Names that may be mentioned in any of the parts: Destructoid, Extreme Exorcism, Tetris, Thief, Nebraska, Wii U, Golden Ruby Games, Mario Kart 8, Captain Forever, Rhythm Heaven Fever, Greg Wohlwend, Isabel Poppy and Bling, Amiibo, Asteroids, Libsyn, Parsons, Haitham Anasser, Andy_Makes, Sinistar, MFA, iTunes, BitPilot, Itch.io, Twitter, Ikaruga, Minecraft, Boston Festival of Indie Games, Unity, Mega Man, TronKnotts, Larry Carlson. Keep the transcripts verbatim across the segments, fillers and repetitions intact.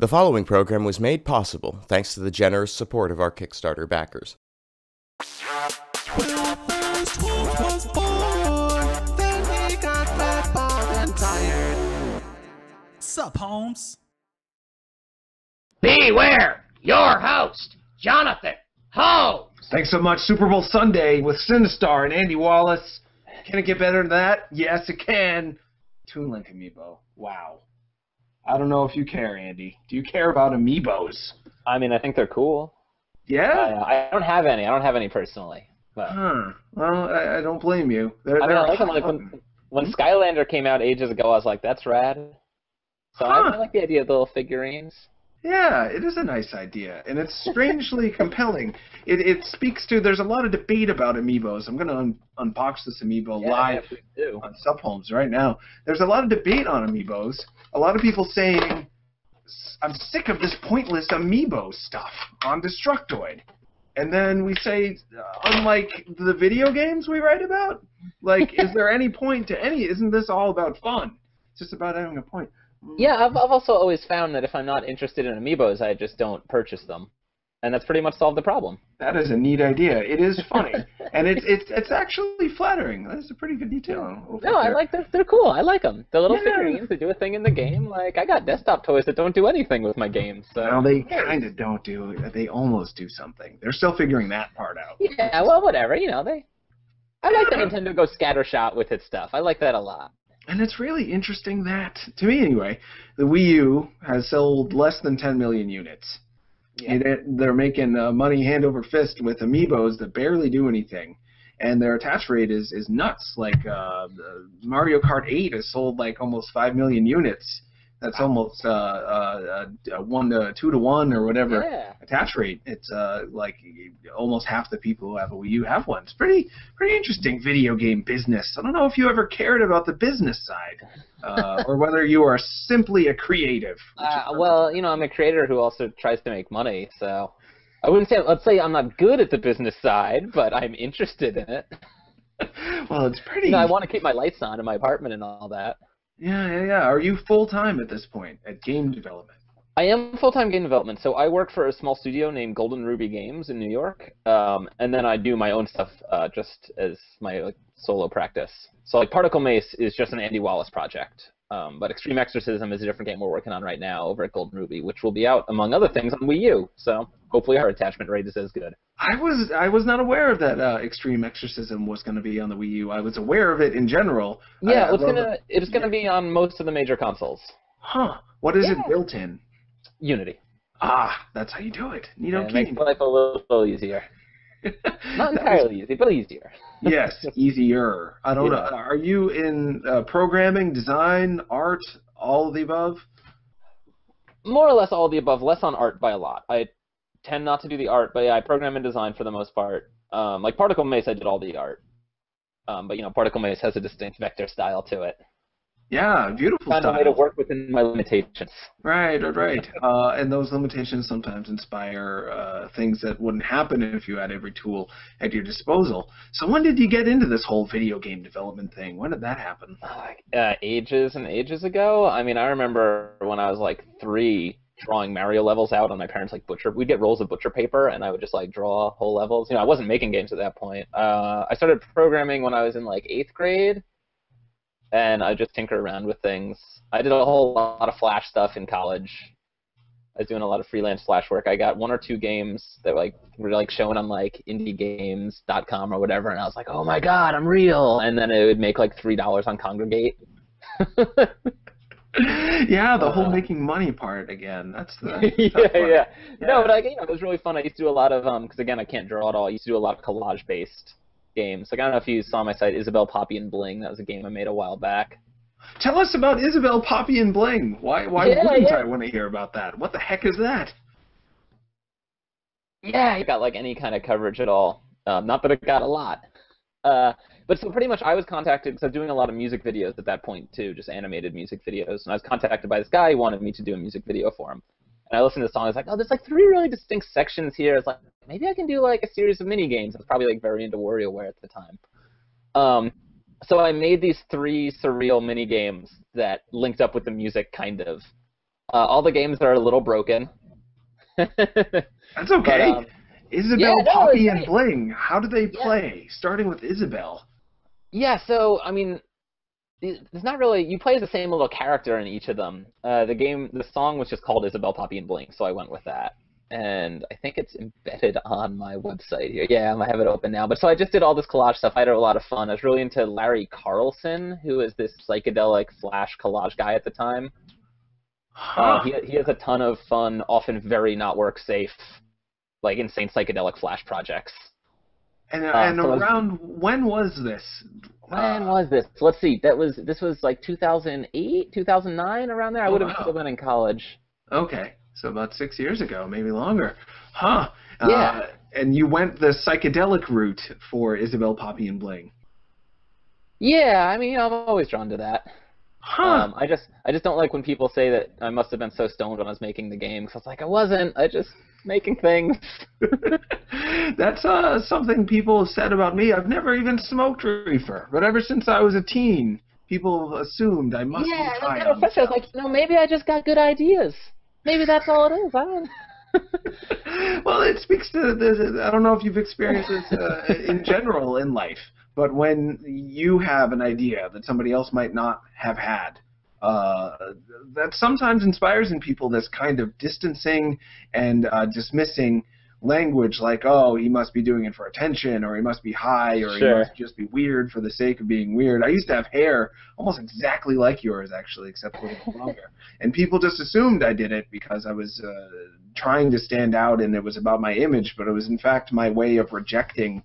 The following program was made possible thanks to the generous support of our Kickstarter backers. Sup, Holmes? Beware! Your host, Jonathan Holmes! Thanks so much, Super Bowl Sunday with Sinistar and Andy Wallace. Can it get better than that? Yes, it can. Toon Link Amiibo. Wow. I don't know if you care, Andy. Do you care about Amiibos? I mean, I think they're cool. Yeah? I, I don't have any. I don't have any personally. But. Huh. Well, I, I don't blame you. They're, I mean, I like them. Like, when, when Skylander came out ages ago, I was like, that's rad. So huh. I like the idea of the little figurines. Yeah, it is a nice idea, and it's strangely compelling. It it speaks to, there's a lot of debate about Amiibos. I'm going to un unbox this Amiibo yeah, live yeah, on Subhomes right now. There's a lot of debate on Amiibos. A lot of people saying, I'm sick of this pointless Amiibo stuff on Destructoid. And then we say, unlike the video games we write about, like, is there any point to any? Isn't this all about fun? It's just about having a point. Yeah, I've, I've also always found that if I'm not interested in Amiibos, I just don't purchase them. And that's pretty much solved the problem. That is a neat idea. It is funny. And it's, it's, it's actually flattering. That's a pretty good detail. No, I like them. They're cool. I like them. The little yeah. figurines, they do a thing in the game. Like, I got desktop toys that don't do anything with my games. So. Well, they kind of don't do. They almost do something. They're still figuring that part out. Yeah, well, whatever. You know, they. I like that Nintendo goes scattershot with its stuff. I like that a lot. And it's really interesting that, to me anyway, the Wii U has sold less than ten million units. Yeah. They're, they're making uh, money hand over fist with Amiibos that barely do anything. And their attach rate is, is nuts. Like uh, Mario Kart eight has sold like almost five million units. That's almost uh, uh, uh, one to two to one or whatever yeah. attach rate. It's uh, like almost half the people who have a Wii U have one. It's pretty pretty interesting video game business. I don't know if you ever cared about the business side uh, or whether you are simply a creative. Uh, well, you know, I'm a creator who also tries to make money, so I wouldn't say let's say I'm not good at the business side, but I'm interested in it. Well, it's pretty. You know, I want to keep my lights on in my apartment and all that. Yeah, yeah, yeah. Are you full-time at this point at game development? I am full-time game development. So I work for a small studio named Golden Ruby Games in New York, um, and then I do my own stuff uh, just as my like, solo practice. So like Particle Mace is just an Andy Wallace project, um, but Extreme Exorcism is a different game we're working on right now over at Golden Ruby, which will be out, among other things, on Wii U. So hopefully our attachment rate is as good. I was I was not aware of that uh, Extreme Exorcism was going to be on the Wii U. I was aware of it in general. Yeah, I, it's going to it's going to be on most of the major consoles. Huh. What is yeah. it built in? Unity. Ah, that's how you do it. You don't yeah, it makes life a little, little easier. Not entirely easy, but easier. Yes, easier. I don't yeah. know. Are you in uh, programming, design, art, all of the above? More or less all of the above, less on art by a lot. I tend not to do the art, but yeah, I program and design for the most part. Um, like Particle Mace, I did all the art. Um, but, you know, Particle Mace has a distinct vector style to it. Yeah, beautiful style. Found a way to work within my limitations. Right, right, right. Uh, and those limitations sometimes inspire uh, things that wouldn't happen if you had every tool at your disposal. So when did you get into this whole video game development thing? When did that happen? Uh, ages and ages ago. I mean, I remember when I was like three, drawing Mario levels out on my parents' like butcher. We'd get rolls of butcher paper, and I would just like draw whole levels. You know, I wasn't making games at that point. Uh, I started programming when I was in like eighth grade. And I just tinker around with things. I did a whole lot of Flash stuff in college. I was doing a lot of freelance Flash work. I got one or two games that like were like shown on like indie games dot com or whatever, and I was like, oh my god, I'm real! And then it would make like three dollars on Congregate. Yeah, the whole uh, making money part again. That's the yeah, part. yeah, yeah. No, but I, you know, it was really fun. I used to do a lot of um, because again, I can't draw at all. I used to do a lot of collage-based games. Like, I don't know if you saw my site, Isabel Poppy and Bling. That was a game I made a while back. Tell us about Isabel Poppy and Bling. Why Why yeah, wouldn't yeah. I want to hear about that? What the heck is that? Yeah, it got like any kind of coverage at all. Um, not that it got a lot. Uh, but so pretty much I was contacted, because I was doing a lot of music videos at that point too, just animated music videos. And I was contacted by this guy who wanted me to do a music video for him. And I listened to the song, I was like, oh, there's like three really distinct sections here. It's like, maybe I can do like a series of mini-games. I was probably like very into WarioWare at the time. Um, so I made these three surreal mini-games that linked up with the music, kind of. Uh, all the games are a little broken. That's okay. But, um, Isabel, yeah, Poppy, and Bling. How do they play? Yeah. Starting with Isabel. Yeah, so, I mean, it's not really... You play as the same little character in each of them. Uh, the game, the song was just called Isabel, Poppy, and Bling, so I went with that. And I think it's embedded on my website here. Yeah, I have it open now. But so I just did all this collage stuff. I had a lot of fun. I was really into Larry Carlson, who was this psychedelic flash collage guy at the time. Huh. Uh, he, he has a ton of fun, often very not work-safe, like insane psychedelic flash projects. And, uh, and so around was, when was this? When uh, was this? Let's see. That was this was like two thousand eight, two thousand nine, around there. I would have wow. still been in college. Okay, so about six years ago, maybe longer, huh? Yeah. Uh, and you went the psychedelic route for Isabel, Poppy, and Bling. Yeah, I mean, you know, I'm always drawn to that. Huh. Um, I just I just don't like when people say that I must have been so stoned when I was making the game, because I was like, I wasn't. I just making things. That's uh, something people have said about me. I've never even smoked reefer, but ever since I was a teen, people assumed I must yeah, be high. Yeah, I was like, you know, maybe I just got good ideas. Maybe that's all it is. I don't Well, it speaks to this. I don't know if you've experienced this uh, in general in life. But when you have an idea that somebody else might not have had, uh, that sometimes inspires in people this kind of distancing and uh, dismissing language, like, oh, he must be doing it for attention, or he must be high, or sure. he must just be weird for the sake of being weird. I used to have hair almost exactly like yours, actually, except a little longer. And people just assumed I did it because I was uh, trying to stand out and it was about my image, but it was, in fact, my way of rejecting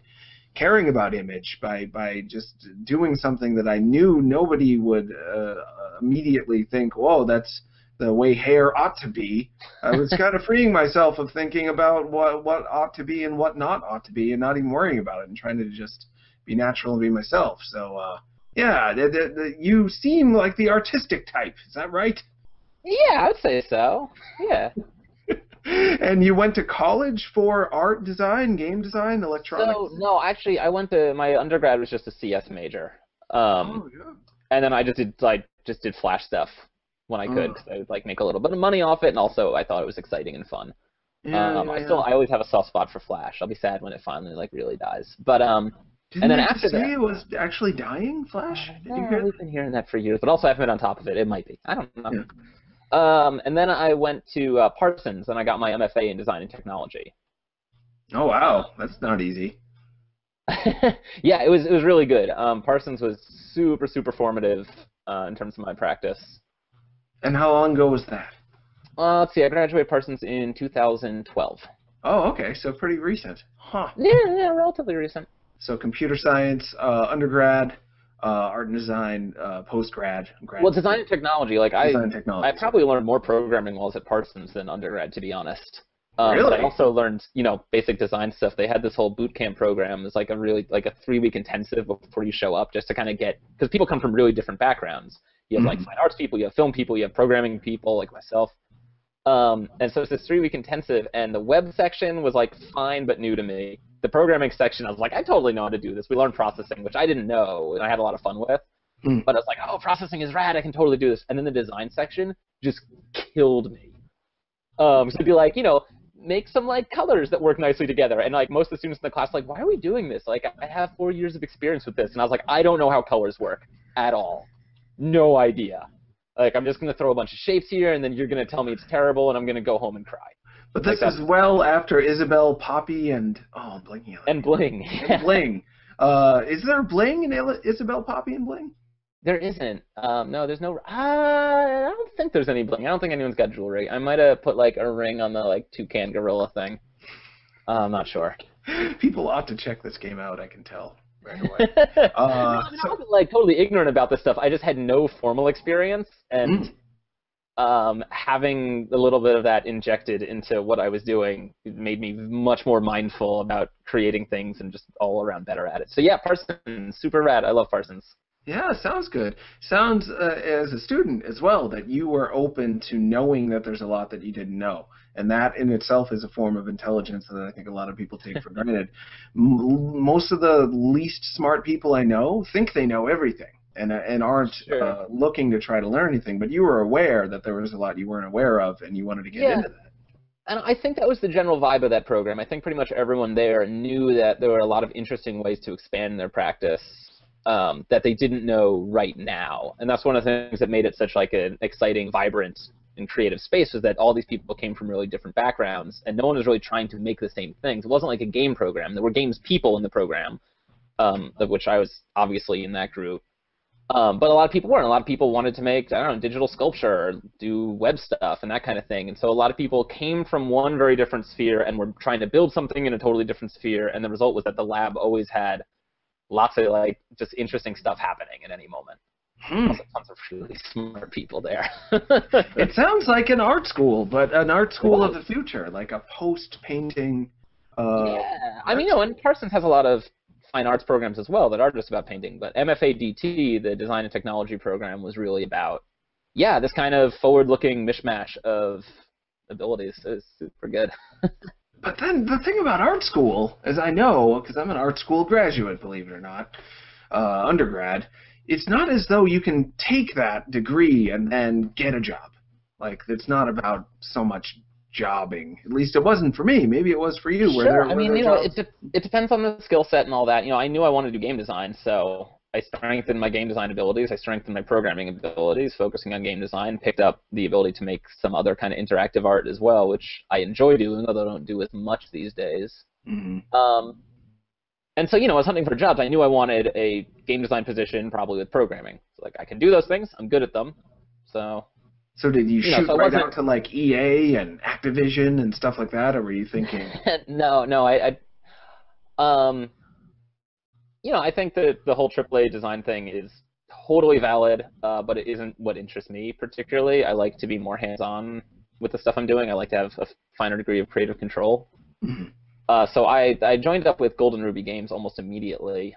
caring about image by, by just doing something that I knew nobody would uh, immediately think, whoa, that's the way hair ought to be. I was kind of freeing myself of thinking about what, what ought to be and what not ought to be, and not even worrying about it, and trying to just be natural and be myself. So, uh, yeah, the, the, the, you seem like the artistic type. Is that right? Yeah, I would say so. Yeah. And you went to college for art design, game design, electronics? So, no, actually, I went to, my undergrad was just a C S major. Um, oh, yeah. And then I just did, I just did Flash stuff when I could, because uh. I would, like, make a little bit of money off it, and also I thought it was exciting and fun. Yeah, um, yeah, I still, yeah. I always have a soft spot for Flash. I'll be sad when it finally, like, really dies. But, um... Didn't and then after say that, it was actually dying, Flash? Did no, you hear I've been hearing that for years, but also I haven't been on top of it. It might be. I don't know. Yeah. Um, and then I went to uh, Parsons, and I got my M F A in Design and Technology. Oh, wow. That's not easy. Yeah, it was it was really good. Um, Parsons was super, super formative uh, in terms of my practice. And how long ago was that? Uh, let's see. I graduated Parsons in two thousand twelve. Oh, okay. So pretty recent. Huh. Yeah, yeah, relatively recent. So computer science, uh, undergrad. Uh, art and design, uh, post-grad. Grad well, design and technology. Like I, design and technology, I probably learned more programming while I was at Parsons than undergrad, to be honest. Um, really? But I also learned, you know, basic design stuff. They had this whole boot camp program. It's like a really, like a three-week intensive before you show up, just to kind of get, because people come from really different backgrounds. You have, mm-hmm. like, fine arts people, you have film people, you have programming people, like myself. Um, and so it's this three-week intensive, and the web section was, like, fine but new to me. The programming section, I was like, I totally know how to do this. We learned processing, which I didn't know, and I had a lot of fun with. Mm. But I was like, oh, processing is rad. I can totally do this. And then the design section just killed me. Um, so it'd be like, you know, make some, like, colors that work nicely together. And, like, most of the students in the class were like, why are we doing this? Like, I have four years of experience with this. And I was like, I don't know how colors work at all. No idea. Like, I'm just going to throw a bunch of shapes here, and then you're going to tell me it's terrible, and I'm going to go home and cry. But this like is well after Isabel, Poppy, and oh, Blingy. And Bling. And Bling. Uh, is there Bling in Isabel, Poppy, and Bling? There isn't. Um, no, there's no. Uh, I don't think there's any Bling. I don't think anyone's got jewelry. I might have put like a ring on the like toucan gorilla thing. Uh, I'm not sure. People ought to check this game out. I can tell right away. uh, no, so... I wasn't like totally ignorant about this stuff. I just had no formal experience and. Mm. Um, having a little bit of that injected into what I was doing made me much more mindful about creating things and just all around better at it. So yeah, Parsons, super rad. I love Parsons. Yeah, sounds good. Sounds uh, as a student as well that you were open to knowing that there's a lot that you didn't know, and that in itself is a form of intelligence that I think a lot of people take for granted. M- most of the least smart people I know think they know everything. and and aren't sure. uh, looking to try to learn anything, but you were aware that there was a lot you weren't aware of, and you wanted to get yeah. into that. And I think that was the general vibe of that program. I think pretty much everyone there knew that there were a lot of interesting ways to expand their practice um, that they didn't know right now. And that's one of the things that made it such like an exciting, vibrant, and creative space, was that all these people came from really different backgrounds, and no one was really trying to make the same things. It wasn't like a game program. There were games people in the program, um, of which I was obviously in that group. Um, but a lot of people weren't. A lot of people wanted to make, I don't know, digital sculpture, or do web stuff, and that kind of thing. And so a lot of people came from one very different sphere and were trying to build something in a totally different sphere. And the result was that the lab always had lots of like just interesting stuff happening at any moment. Hmm. There's tons of really smart people there. It sounds like an art school, but an art school of the future, like a post-painting. Uh, yeah, I mean, you know, and Parsons has a lot of fine arts programs as well that are just about painting, but M F A D T, the design and technology program, was really about, yeah, this kind of forward-looking mishmash of abilities. Is super good. But then the thing about art school, as I know, because I'm an art school graduate, believe it or not, uh, undergrad, it's not as though you can take that degree and then get a job. Like, it's not about so much jobbing. At least it wasn't for me. Maybe it was for you. Sure. Where there, where I mean, you know, it, de it depends on the skill set and all that. You know, I knew I wanted to do game design, so I strengthened my game design abilities. I strengthened my programming abilities, focusing on game design, picked up the ability to make some other kind of interactive art as well, which I enjoy doing, although I don't do as much these days. Mm-hmm. Um, And so, you know, I was hunting for jobs. I knew I wanted a game design position, probably with programming. So, like, I can do those things. I'm good at them. So. So did you, you shoot know, so right out to like E A and Activision and stuff like that, or were you thinking? no, no, I, I. Um. You know, I think that the whole triple A design thing is totally valid, uh, but it isn't what interests me particularly. I like to be more hands-on with the stuff I'm doing. I like to have a finer degree of creative control. Mm-hmm. Uh, so I, I joined up with Golden Ruby Games almost immediately.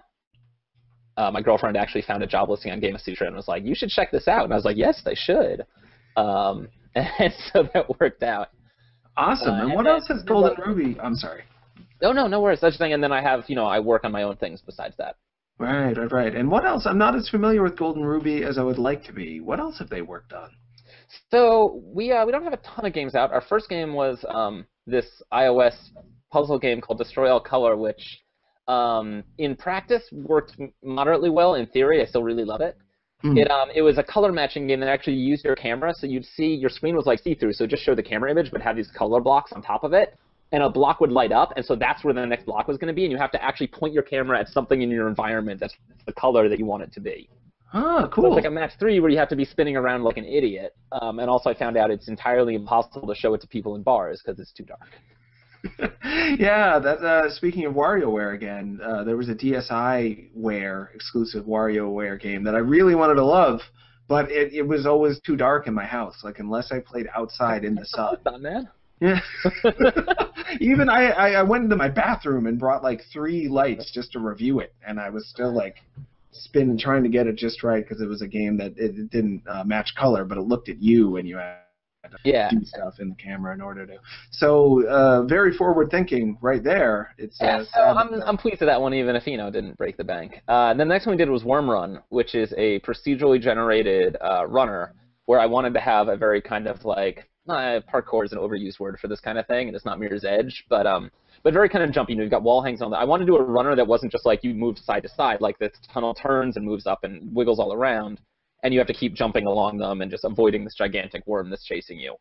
Uh, my girlfriend actually found a job listing on Game of Sutra and was like, you should check this out. And I was like, yes, I should. Um, and so that worked out. Awesome. Uh, and, and what then, else has Golden well, Ruby? I'm sorry. Oh, no, no worries. Such a thing. And then I have, you know, I work on my own things besides that. Right, right, right. And what else? I'm not as familiar with Golden Ruby as I would like to be. What else have they worked on? So we, uh, we don't have a ton of games out. Our first game was um, this iOS puzzle game called Destroy All Color, which um, in practice worked moderately well. In theory, I still really love it. Mm. It um, it was a color matching game that actually used your camera, so you'd see your screen was like see-through, so it just showed the camera image, but had these color blocks on top of it, and a block would light up, and so that's where the next block was going to be, and you have to actually point your camera at something in your environment that's the color that you want it to be. Oh, cool. So it's like a match three where you have to be spinning around like an idiot, um, and also I found out it's entirely impossible to show it to people in bars because it's too dark. Yeah, that, uh, speaking of WarioWare again, uh, there was a D S I-ware, exclusive WarioWare game that I really wanted to love, but it, it was always too dark in my house, like unless I played outside in the sun. Not bad. Yeah. Even I, I, I went into my bathroom and brought like three lights just to review it, and I was still like spinning, trying to get it just right, because it was a game that it, it didn't uh, match color, but it looked at you and you had yeah do stuff in the camera in order to, so uh very forward thinking right there. It's uh, yeah, so I'm, I'm pleased with that one, even if you know didn't break the bank. Uh the next one we did was Worm Run, which is a procedurally generated uh runner where I wanted to have a very kind of like uh, parkour is an overused word for this kind of thing, and it's not Mirror's Edge, but um but very kind of jumpy. You know, you've got wall hangs on that. I wanted to do a runner that wasn't just like you move side to side, like this tunnel turns and moves up and wiggles all around, and you have to keep jumping along them and just avoiding this gigantic worm that's chasing you.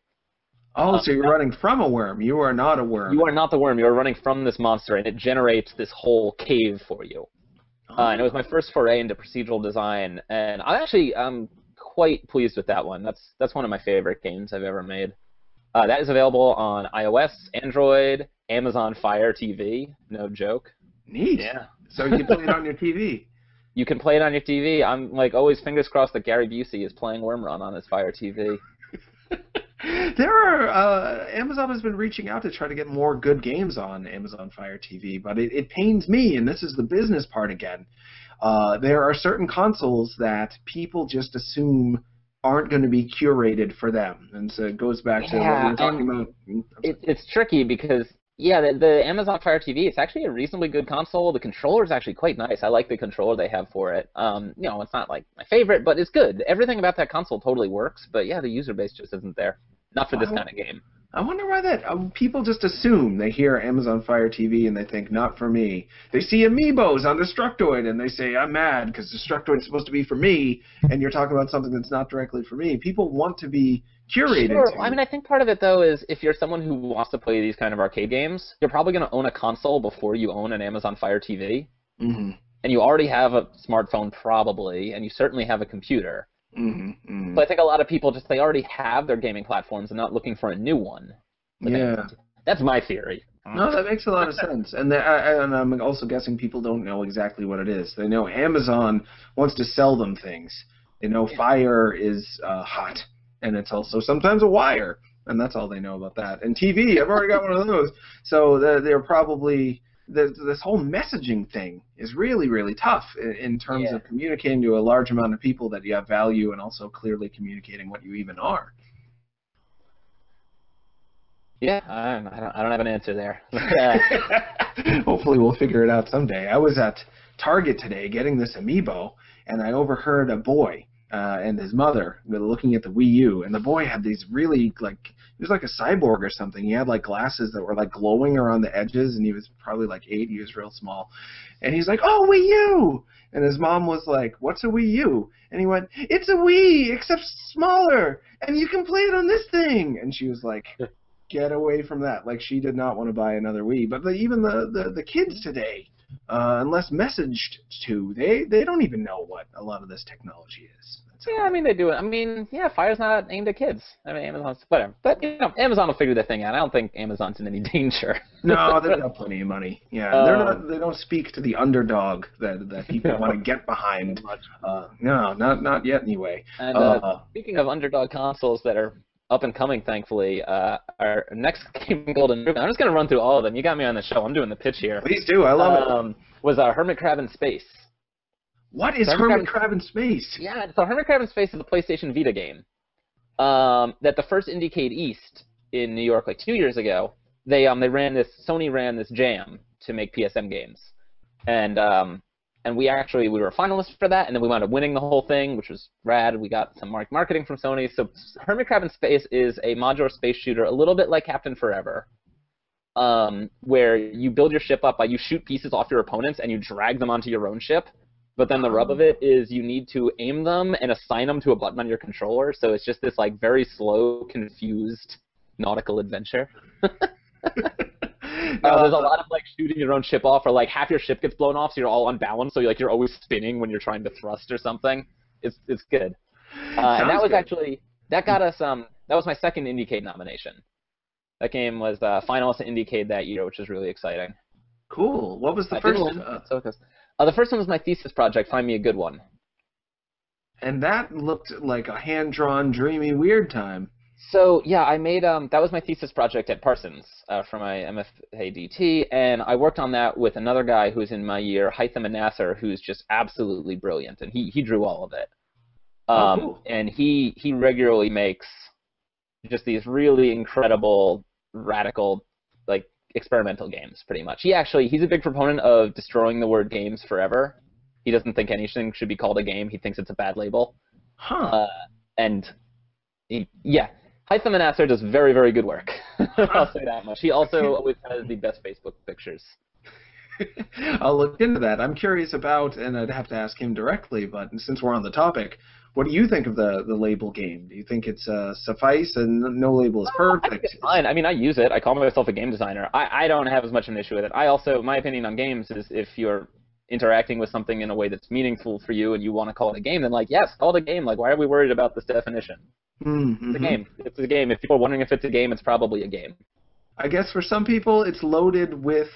Oh, um, so you're running from a worm. You are not a worm. You are not the worm. You are running from this monster, and it generates this whole cave for you. Oh. Uh, and it was my first foray into procedural design, and I actually am quite pleased with that one. That's that's one of my favorite games I've ever made. Uh, that is available on iOS, Android, Amazon Fire T V. No joke. Neat. Yeah. So you can play it on your T V. You can play it on your T V. I'm like always fingers crossed that Gary Busey is playing Worm Run on his Fire T V. There are uh, Amazon has been reaching out to try to get more good games on Amazon Fire T V, but it, it pains me, and this is the business part again. Uh, there are certain consoles that people just assume aren't going to be curated for them, and so it goes back yeah, to what we were talking about. It, it's tricky because Yeah, the, the Amazon Fire T V, it's actually a reasonably good console. The controller is actually quite nice. I like the controller they have for it. Um, you know, it's not like my favorite, but it's good. Everything about that console totally works, but yeah, the user base just isn't there. Not for this kind of game. I wonder why that. Uh, people just assume they hear Amazon Fire T V and they think, not for me. They see Amiibos on Destructoid and they say, I'm mad because Destructoid is supposed to be for me, and you're talking about something that's not directly for me. People want to be... curated. Sure. I mean, I think part of it, though, is if you're someone who wants to play these kind of arcade games, you're probably going to own a console before you own an Amazon Fire T V. Mm-hmm. And you already have a smartphone, probably, and you certainly have a computer. Mm-hmm. Mm-hmm. So I think a lot of people just, they already have their gaming platforms and not looking for a new one. But yeah. That's my theory. No, that makes a lot of sense. And, the, I, and I'm also guessing people don't know exactly what it is. They know Amazon wants to sell them things. They know Fire is uh, hot. And it's also sometimes a wire, and that's all they know about that. And T V, I've already got one of those. So they're, they're probably they're, this whole messaging thing is really, really tough in, in terms yeah. of communicating to a large amount of people that you have value and also clearly communicating what you even are. Yeah, I don't, I don't, I don't have an answer there. Hopefully we'll figure it out someday. I was at Target today getting this Amiibo, and I overheard a boy. Uh, and his mother were looking at the Wii U, and the boy had these really, like, he was like a cyborg or something. He had, like, glasses that were, like, glowing around the edges, and he was probably, like, eight. He was real small. And he's like, oh, Wii U! And his mom was like, what's a Wii U? And he went, it's a Wii, except smaller, and you can play it on this thing! And she was like, get away from that. Like, she did not want to buy another Wii. But the, even the, the, the kids today... Uh, unless messaged to, they they don't even know what a lot of this technology is. That's yeah, I mean they do it. I mean, yeah, Fire's not aimed at kids. I mean, Amazon's whatever, but you know, Amazon will figure that thing out. I don't think Amazon's in any danger. No, they've got plenty of money. Yeah, um, they're not. They don't speak to the underdog that that people no. want to get behind. Uh, no, not not yet anyway. And uh, uh, speaking of underdog consoles that are up and coming, thankfully, uh, our next game, Golden Ruby. I'm just going to run through all of them. You got me on the show. I'm doing the pitch here. Please do. I love um, it. Was uh, Hermit Crab in Space. What is Hermit, Hermit Crab in Space? Yeah, so Hermit Crab in Space is a PlayStation Vita game um, that the first Indiecade East in New York, like two years ago, they um they ran this, Sony ran this jam to make P S M games. And um and we actually, we were finalists for that, and then we wound up winning the whole thing, which was rad. We got some mark marketing from Sony. So Hermit Crab in Space is a modular space shooter, a little bit like Captain Forever, um, where you build your ship up by you shoot pieces off your opponents and you drag them onto your own ship. But then the rub of it is you need to aim them and assign them to a button on your controller. So it's just this like very slow, confused nautical adventure. Uh, there's a lot of like shooting your own ship off, or like half your ship gets blown off, so you're all unbalanced. So you're, like you're always spinning when you're trying to thrust or something. It's it's good. Uh, and that was good. Actually that got us um that was my second Indiecade nomination. That game was uh, finalist in Indiecade that year, which is really exciting. Cool. What was the I first one? Uh, uh, the first one was my thesis project, Find Me a Good One. And that looked like a hand-drawn, dreamy, weird time. So, yeah, I made, um, that was my thesis project at Parsons uh, for my M F A D T, and I worked on that with another guy who was in my year, Haitham Anasser, who's just absolutely brilliant, and he, he drew all of it. Um, oh, cool. And he, he regularly makes just these really incredible, radical, like, experimental games, pretty much. He actually, he's a big proponent of destroying the word games forever. He doesn't think anything should be called a game. He thinks it's a bad label. Huh. Uh, and, he, yeah. Haitham Anasser does very, very good work. I'll say that much. He also always has the best Facebook pictures. I'll look into that. I'm curious about, and I'd have to ask him directly, but since we're on the topic, what do you think of the, the label game? Do you think it's uh, suffice and no label is perfect? I think it's fine. I mean, I use it. I call myself a game designer. I, I don't have as much of an issue with it. I also, my opinion on games is if you're interacting with something in a way that's meaningful for you and you want to call it a game, then like, yes, call it a game. Like, why are we worried about this definition? Mm-hmm. It's a game. It's a game. If people are wondering if it's a game, it's probably a game. I guess for some people, it's loaded with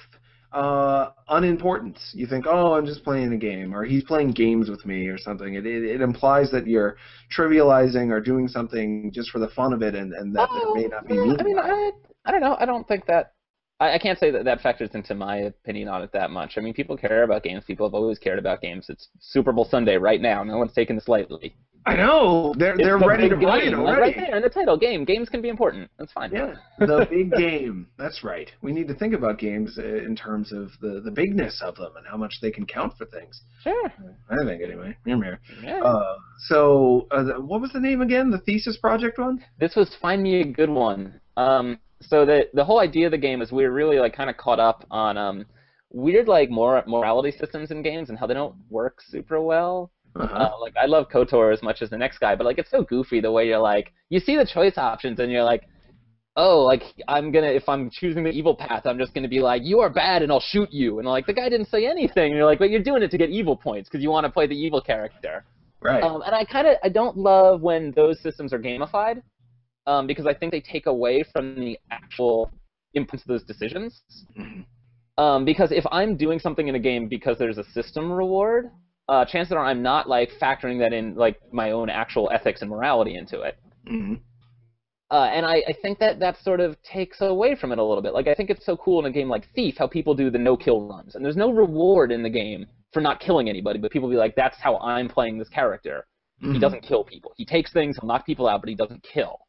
uh, unimportance. You think, oh, I'm just playing a game, or he's playing games with me, or something. It it, it implies that you're trivializing or doing something just for the fun of it, and, and that oh, there may not be meaning. I mean, I, I don't know. I don't think that... I, I can't say that that factors into my opinion on it that much. I mean, people care about games. People have always cared about games. It's Super Bowl Sunday right now. No one's taking this lightly. I know they're it's they're the ready to game. Write it already. Like right there in the title, game. Games can be important. That's fine. Yeah, the big game. That's right. We need to think about games in terms of the the bigness of them and how much they can count for things. Sure. I think anyway. Here, here. Uh, so uh, what was the name again? The thesis project one? This was Find Me a Good One. Um, so the the whole idea of the game is we were really like kind of caught up on um weird like mor morality systems in games and how they don't work super well. Uh-huh. Uh, like I love KOTOR as much as the next guy, but like it's so goofy the way you're like you see the choice options and you're like, oh, like I'm gonna if I'm choosing the evil path, I'm just gonna be like you are bad and I'll shoot you, and like the guy didn't say anything, and you're like, but you're doing it to get evil points because you want to play the evil character. Right. Um, and I kind of I don't love when those systems are gamified, um, because I think they take away from the actual importance of those decisions. Um, because if I'm doing something in a game because there's a system reward. Uh, chances are I'm not like factoring that in, like my own actual ethics and morality into it. Mm-hmm. uh, and I, I think that that sort of takes away from it a little bit. Like I think it's so cool in a game like Thief how people do the no-kill runs, and there's no reward in the game for not killing anybody, but people be like, that's how I'm playing this character. Mm-hmm. He doesn't kill people. He takes things, he'll knock people out, but he doesn't kill.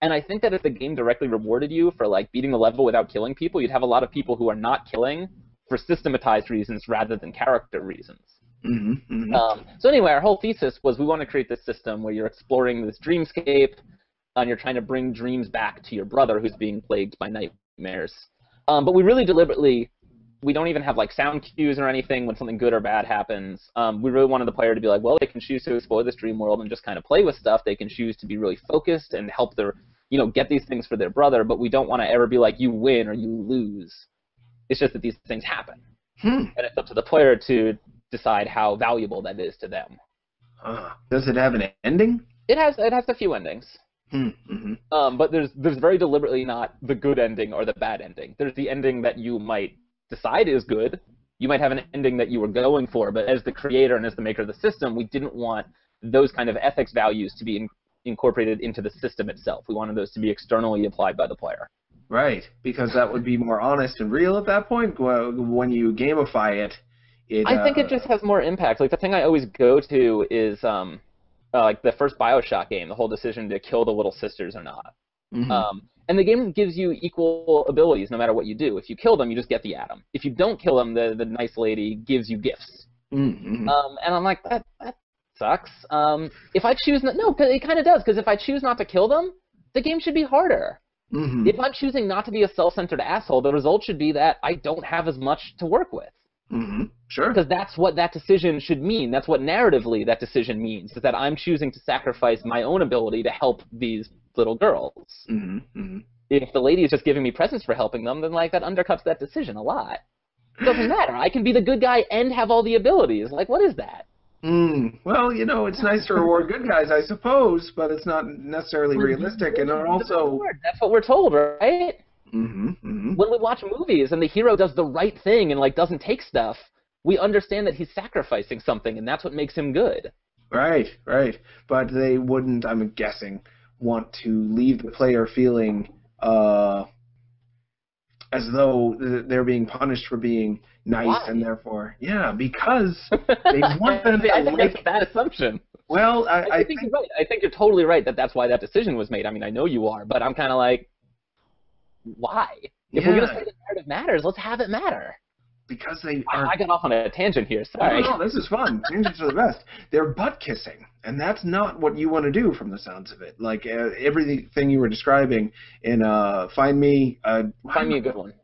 And I think that if the game directly rewarded you for like beating the level without killing people, you'd have a lot of people who are not killing for systematized reasons rather than character reasons. Mm-hmm, mm-hmm. Um, so anyway, our whole thesis was we want to create this system where you're exploring this dreamscape and you're trying to bring dreams back to your brother who's being plagued by nightmares. Um, but we really deliberately, we don't even have like sound cues or anything when something good or bad happens. Um, we really wanted the player to be like, well, they can choose to explore this dream world and just kind of play with stuff. They can choose to be really focused and help their, you know, get these things for their brother, but we don't want to ever be like, you win or you lose. It's just that these things happen. Hmm. And it's up to the player to decide how valuable that is to them. Uh, does it have an ending? It has. It has a few endings. Mm-hmm. Um, but there's there's very deliberately not the good ending or the bad ending. There's the ending that you might decide is good. You might have an ending that you were going for, but as the creator and as the maker of the system, we didn't want those kind of ethics values to be in, incorporated into the system itself. We wanted those to be externally applied by the player. Right, because that would be more honest and real at that point. When you gamify it, It, uh... I think it just has more impact. Like the thing I always go to is um, uh, like the first BioShock game, the whole decision to kill the little sisters or not. Mm-hmm. Um, and the game gives you equal abilities no matter what you do. If you kill them, you just get the atom. If you don't kill them, the the nice lady gives you gifts. Mm-hmm. Um, and I'm like, that that sucks. Um, if I choose not, no, it kind of does because if I choose not to kill them, the game should be harder. Mm-hmm. If I'm choosing not to be a self-centered asshole, the result should be that I don't have as much to work with. Mm-hmm. Sure. Because that's what that decision should mean. That's what narratively that decision means, is that I'm choosing to sacrifice my own ability to help these little girls. Mm-hmm. Mm-hmm. If the lady is just giving me presents for helping them, then like that undercuts that decision a lot. It doesn't matter. I can be the good guy and have all the abilities. Like, what is that? Mm. Well, you know, it's nice to reward good guys, I suppose, but it's not necessarily realistic. And also... That's what we're told, right? Mm-hmm, mm-hmm. When we watch movies and the hero does the right thing and like doesn't take stuff, we understand that he's sacrificing something, and that's what makes him good. Right, right. But they wouldn't, I'm guessing, want to leave the player feeling uh, as though they're being punished for being nice. Why? And therefore, yeah, because they want them. I think that's a bad assumption. Well, I, I, I think, think you're right. I think you're totally right that that's why that decision was made. I mean, I know you are, but I'm kind of like, why? If yeah. we're going to say the narrative matters, let's have it matter. Because they are... I got off on a tangent here, sorry. Oh, no, this is fun. Tangents are the best. They're butt-kissing, and that's not what you want to do from the sounds of it. Like, uh, everything you were describing in uh, Find Me... Uh, Find Me a Good One.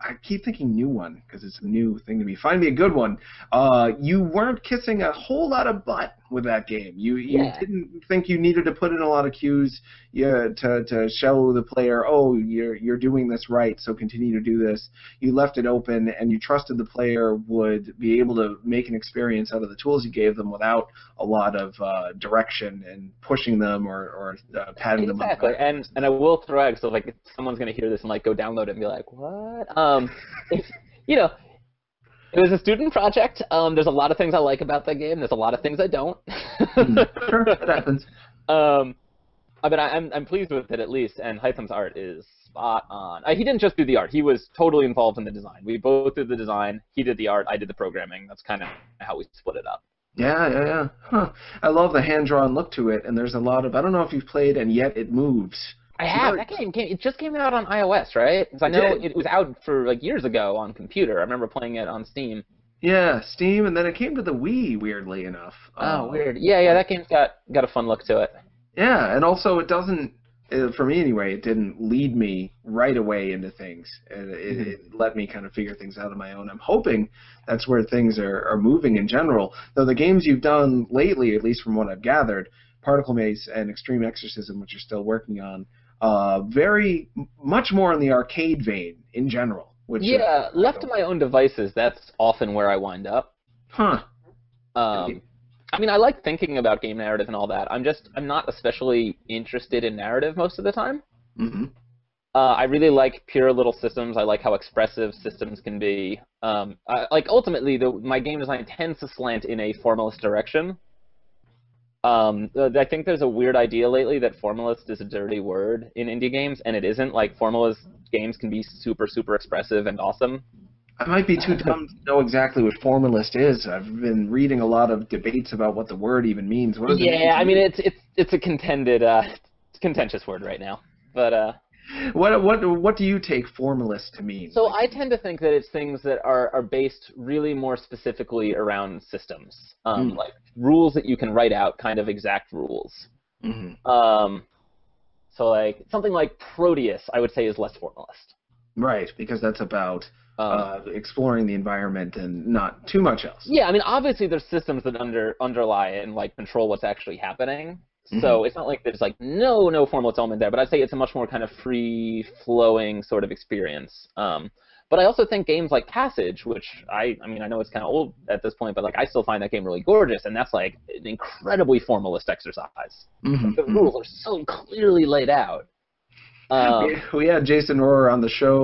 I keep thinking new one, because it's a new thing to me. Find Me a Good One. Uh, you weren't kissing a whole lot of butt with that game. You you yeah. didn't think you needed to put in a lot of cues yeah, to, to show the player, oh, you're, you're doing this right, so continue to do this. You left it open, and you trusted the player would be able to make an experience out of the tools you gave them without a lot of uh, direction and pushing them or, or uh, patting exactly. them on. Exactly, and, and I will throw out, so like, someone's going to hear this and like go download it and be like, what? Um, Um, it's, you know, it was a student project. Um, there's a lot of things I like about that game. There's a lot of things I don't. Sure, that happens. Um, but I, I'm, I'm pleased with it at least, and Hytham's art is spot on. Uh, he didn't just do the art. He was totally involved in the design. We both did the design. He did the art. I did the programming. That's kind of how we split it up. Yeah, yeah, yeah. Huh. I love the hand-drawn look to it, and there's a lot of... I don't know if you've played, and yet it moves. I have. That game came, it just came out on iOS, right? Because I know it, it was out for like years ago on computer. I remember playing it on Steam. Yeah, Steam, and then it came to the Wii, weirdly enough. Oh, um, weird. Yeah, yeah, that game's got got a fun look to it. Yeah, and also it doesn't, for me anyway, it didn't lead me right away into things. It, it, it let me kind of figure things out on my own. I'm hoping that's where things are, are moving in general. Though the games you've done lately, at least from what I've gathered, Particle Mace and Extreme Exorcism, which you're still working on, uh, very much more in the arcade vein in general. Which yeah, is, left to my own devices, that's often where I wind up. Huh. Um, I mean, I like thinking about game narrative and all that. I'm just, I'm not especially interested in narrative most of the time. Mm-hmm. Uh, I really like pure little systems. I like how expressive systems can be. Um, I, like, ultimately, the, my game design tends to slant in a formalist direction. Um, I think there's a weird idea lately that formalist is a dirty word in indie games, and it isn't. Like, formalist games can be super, super expressive and awesome. I might be too dumb to know exactly what formalist is. I've been reading a lot of debates about what the word even means. What does yeah, it mean I mean, it's it's it's a contended, uh, it's a contentious word right now. But uh, what what what do you take formalist to mean? So like, I tend to think that it's things that are are based really more specifically around systems, um, mm. like rules that you can write out, kind of exact rules. Mm-hmm. Um, so like something like Proteus, I would say, is less formalist. Right, because that's about Uh, exploring the environment and not too much else. Yeah, I mean, obviously there's systems that under underlie it and like control what's actually happening. So mm-hmm. it's not like there's like no no formal element there, but I'd say it's a much more kind of free flowing sort of experience. Um, but I also think games like Passage, which I I mean I know it's kind of old at this point, but like I still find that game really gorgeous, and that's like an incredibly formalist exercise. Mm-hmm. Like, the rules are so clearly laid out. Um, we had Jason Rohrer on the show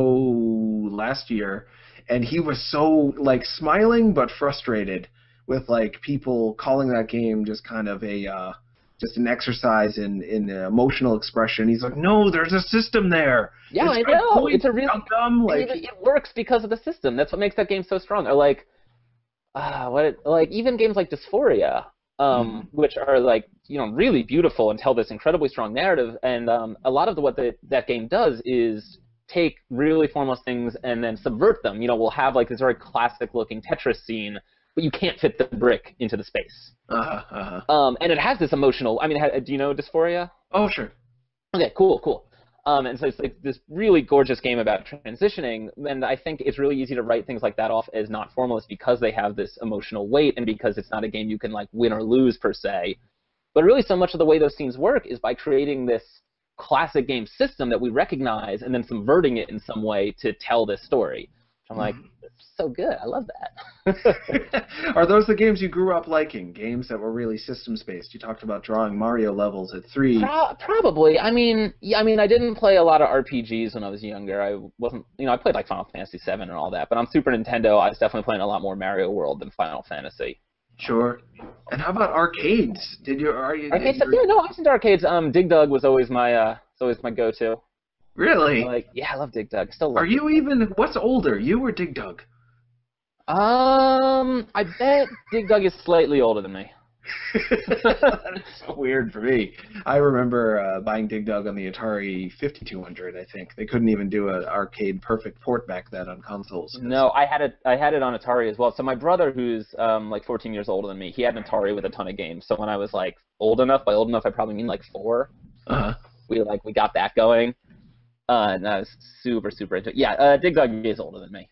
last year, and he was so, like, smiling but frustrated with, like, people calling that game just kind of a, uh, just an exercise in, in emotional expression. He's like, no, there's a system there. Yeah, it's I know. Cool. It's a really, dumb, like, it, it works because of the system. That's what makes that game so strong. Or, like, uh, what it, like even games like Dysphoria. Um, mm-hmm. which are like, you know, really beautiful and tell this incredibly strong narrative. And um, a lot of the, what the, that game does is take really formless things and then subvert them. You know, we'll have like this very classic-looking Tetris scene, but you can't fit the brick into the space. Uh-huh, uh-huh. Um, and it has this emotional, I mean, do you know Dysphoria? Oh, sure. Okay, cool, cool. Um, and so it's like this really gorgeous game about transitioning, and I think it's really easy to write things like that off as not formalist because they have this emotional weight and because it's not a game you can like win or lose per se. But really so much of the way those scenes work is by creating this classic game system that we recognize and then subverting it in some way to tell this story. I'm like, it's so good. I love that. Are those the games you grew up liking? Games that were really systems-based? You talked about drawing Mario levels at three. Pro- probably. I mean, yeah, I mean, I didn't play a lot of R P Gs when I was younger. I wasn't, you know, I played like Final Fantasy seven and all that. But on Super Nintendo, I was definitely playing a lot more Mario World than Final Fantasy. Sure. And how about arcades? Did you? Are you? Arcades? Your... Yeah, no, I was into arcades. Um, Dig Dug was always my, uh, was always my go-to. Really? Like, yeah, I love Dig Dug. Still love Are you Dig Dug. Even what's older, you or Dig Dug? Um, I bet Dig Dug is slightly older than me. That's so weird for me. I remember uh, buying Dig Dug on the Atari fifty-two hundred. I think they couldn't even do an arcade perfect port back then on consoles. No, I had it. I had it on Atari as well. So my brother, who's um like fourteen years older than me, he had an Atari with a ton of games. So when I was like old enough, by old enough, I probably mean like four. Uh huh. We like we got that going. Uh, and I was super, super into it. Yeah, uh, Dig Dug is older than me.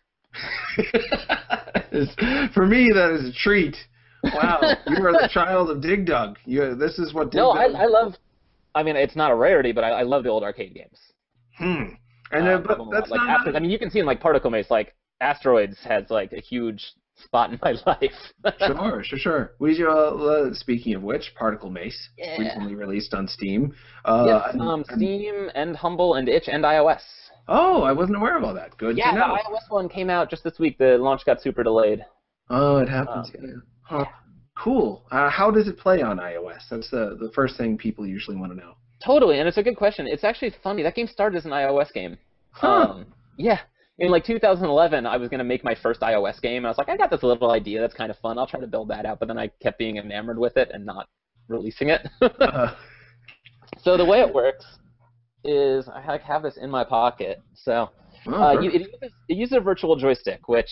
For me, that is a treat. Wow, you are the child of Dig Dug. You, this is what Dig no, Dug... No, I, I love... I mean, it's not a rarity, but I, I love the old arcade games. Hmm. And uh, but that's like, not... After, I mean, you can see in, like, Particle Mace, like, Asteroids has, like, a huge spot in my life. Sure, sure, sure. We, uh, speaking of which, Particle Mace, yeah. recently released on Steam. Uh, yes, um, and, Steam and Humble and Itch and iOS. Oh, I wasn't aware of all that. Good yeah, to know. Yeah, the iOS one came out just this week. The launch got super delayed. Oh, it happens. Um, yeah. Huh. Cool. Uh, how does it play on iOS? That's the, the first thing people usually want to know. Totally, and it's a good question. It's actually funny. That game started as an iOS game. Huh. Um, yeah. in like two thousand eleven, I was going to make my first iOS game, and I was like, I got this little idea that's kind of fun. I'll try to build that out, but then I kept being enamored with it and not releasing it. uh-huh. So the way it works is I have this in my pocket. So uh, you, it, uses, it uses a virtual joystick, which,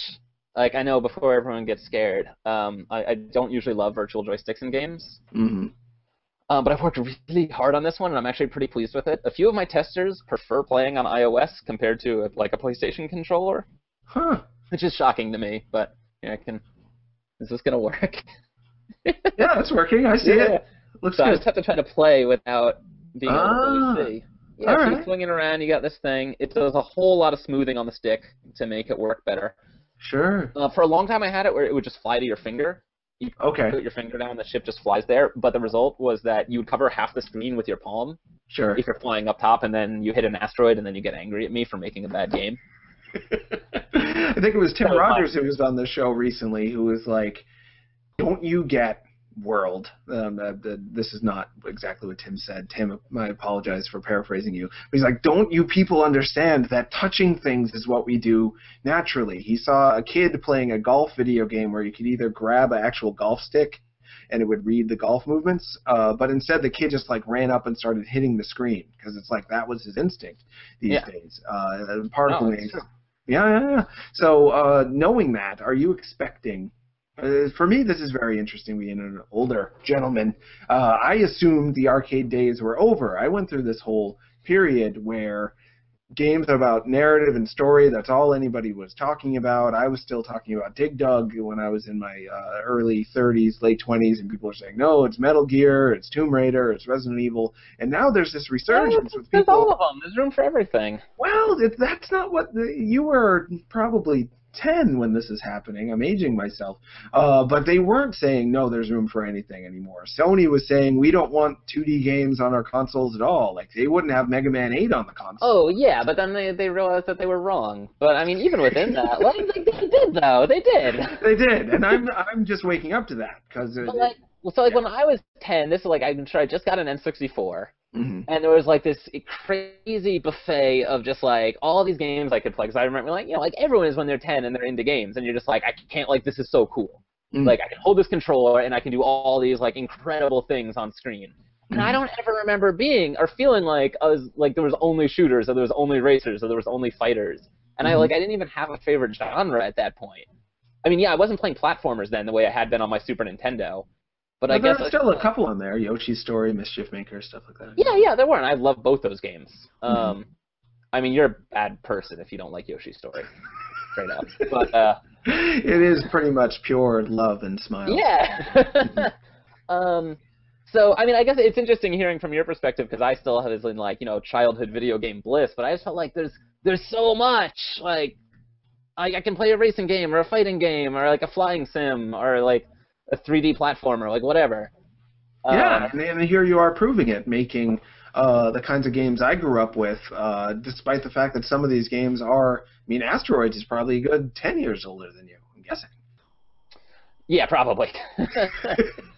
like, I know before everyone gets scared, um, I, I don't usually love virtual joysticks in games. Mm-hmm. Um, but I've worked really hard on this one, and I'm actually pretty pleased with it. A few of my testers prefer playing on iOS compared to, like, a PlayStation controller, huh. which is shocking to me. But you know, I can. Is this gonna work? Yeah, it's working. I see yeah. it. Looks so good. I just have to try to play without being able ah, to really see. Yeah, all so right. You're swinging around. You got this thing. It does a whole lot of smoothing on the stick to make it work better. Sure. Uh, for a long time, I had it where it would just fly to your finger. You okay. put your finger down, the ship just flies there. But the result was that you would cover half the screen with your palm. Sure. If you're flying up top, and then you hit an asteroid, and then you get angry at me for making a bad game. I think it was Tim Rogers who was on the show recently, who was like, "Don't you get world?" Um, uh, the, this is not exactly what Tim said. Tim, I apologize for paraphrasing you. But he's like, "Don't you people understand that touching things is what we do naturally?" He saw a kid playing a golf video game where you could either grab an actual golf stick and it would read the golf movements, uh, but instead the kid just like ran up and started hitting the screen because it's like that was his instinct these yeah. days. Uh, Particle Mace. No, yeah, yeah, yeah. So uh, knowing that, are you expecting? Uh, for me, this is very interesting, being an older gentleman. Uh, I assumed the arcade days were over. I went through this whole period where games about narrative and story, that's all anybody was talking about. I was still talking about Dig Dug when I was in my uh, early thirties, late twenties, and people were saying, no, it's Metal Gear, it's Tomb Raider, it's Resident Evil. And now there's this resurgence yeah, with people. There's all of them. There's room for everything. Well, that's not what the, you were probably... ten when this is happening. I'm aging myself. Uh, but they weren't saying, no, there's room for anything anymore. Sony was saying, we don't want two D games on our consoles at all. Like, they wouldn't have Mega Man eight on the console. Oh, yeah, but then they, they realized that they were wrong. But, I mean, even within that, like, they, they did, though. They did. They did. And I'm I'm just waking up to that. Cause it, like, well, so, like, yeah. when I was ten, this is, like, I'm sure I just got an N sixty-four. Mm-hmm. And there was, like, this crazy buffet of just, like, all these games I could play. Because I remember, like, you know, like, everyone is when they're ten and they're into games. And you're just like, I can't, like, this is so cool. Mm-hmm. Like, I can hold this controller and I can do all these, like, incredible things on screen. Mm-hmm. And I don't ever remember being or feeling like I was, like, there was only shooters or there was only racers or there was only fighters. And mm-hmm. I, like, I didn't even have a favorite genre at that point. I mean, yeah, I wasn't playing platformers then the way I had been on my Super Nintendo. But well, I guess there's still a couple on there, Yoshi's Story, Mischief Maker, stuff like that. Yeah, yeah, there weren't. I love both those games. Um, mm-hmm. I mean, you're a bad person if you don't like Yoshi's Story, straight up. But uh, it is pretty much pure love and smile. Yeah. um, so I mean, I guess it's interesting hearing from your perspective because I still have this in like you know childhood video game bliss, but I just felt like there's there's so much like I, I can play a racing game or a fighting game or like a flying sim or like. A three D platformer, like whatever. Yeah, um, and here you are proving it, making uh, the kinds of games I grew up with, uh, despite the fact that some of these games are, I mean, Asteroids is probably a good ten years older than you, I'm guessing. Yeah, probably.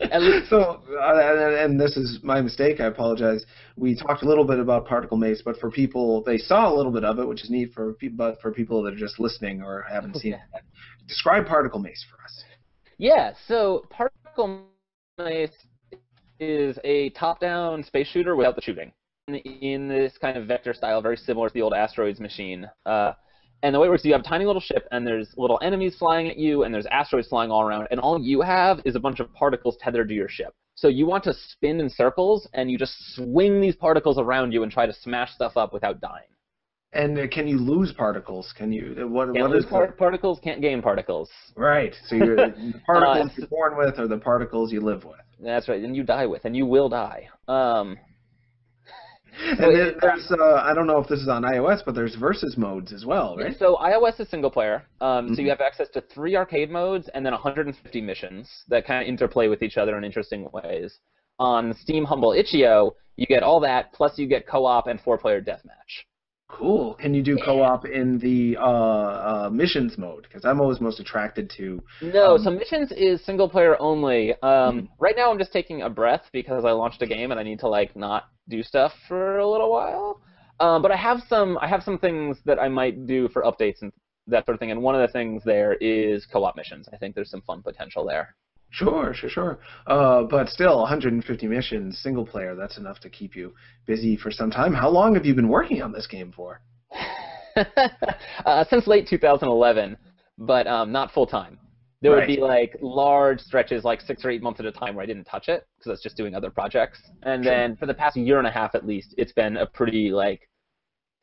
At least. So, uh, and this is my mistake, I apologize. We talked a little bit about Particle Mace, but for people, they saw a little bit of it, which is neat for people, but for people that are just listening or haven't okay. seen it. Describe Particle Mace for us. Yeah, so Particle Mace is a top-down space shooter without the shooting. In this kind of vector style, very similar to the old Asteroids machine. Uh, and the way it works is you have a tiny little ship, and there's little enemies flying at you, and there's asteroids flying all around, and all you have is a bunch of particles tethered to your ship. So you want to spin in circles, and you just swing these particles around you and try to smash stuff up without dying. And can you lose particles? Can you? What, can't what lose is par particles, can't gain particles. Right. So you're, the particles uh, you're born with are the particles you live with. That's right. And you die with, and you will die. Um, and so it, there's, uh, I don't know if this is on iOS, but there's versus modes as well, right? So iOS is single player. Um, mm-hmm. So you have access to three arcade modes and then one hundred fifty missions that kind of interplay with each other in interesting ways. On Steam, Humble, Itch dot i o, you get all that, plus you get co-op and four-player deathmatch. Cool. Can you do co-op in the uh, uh, missions mode? Because I'm always most attracted to... No, um, so missions is single-player only. Um, mm-hmm. Right now I'm just taking a breath because I launched a game and I need to, like, not do stuff for a little while. Um, but I have some I have some things that I might do for updates and that sort of thing. And one of the things there is co-op missions. I think there's some fun potential there. Sure, sure, sure. Uh, but still, one hundred fifty missions, single player, that's enough to keep you busy for some time. How long have you been working on this game for? uh, since late two thousand eleven, but um, not full-time. There right. would be like large stretches, like six or eight months at a time, where I didn't touch it because I was just doing other projects. And sure. then for the past year and a half, at least, it's been a pretty like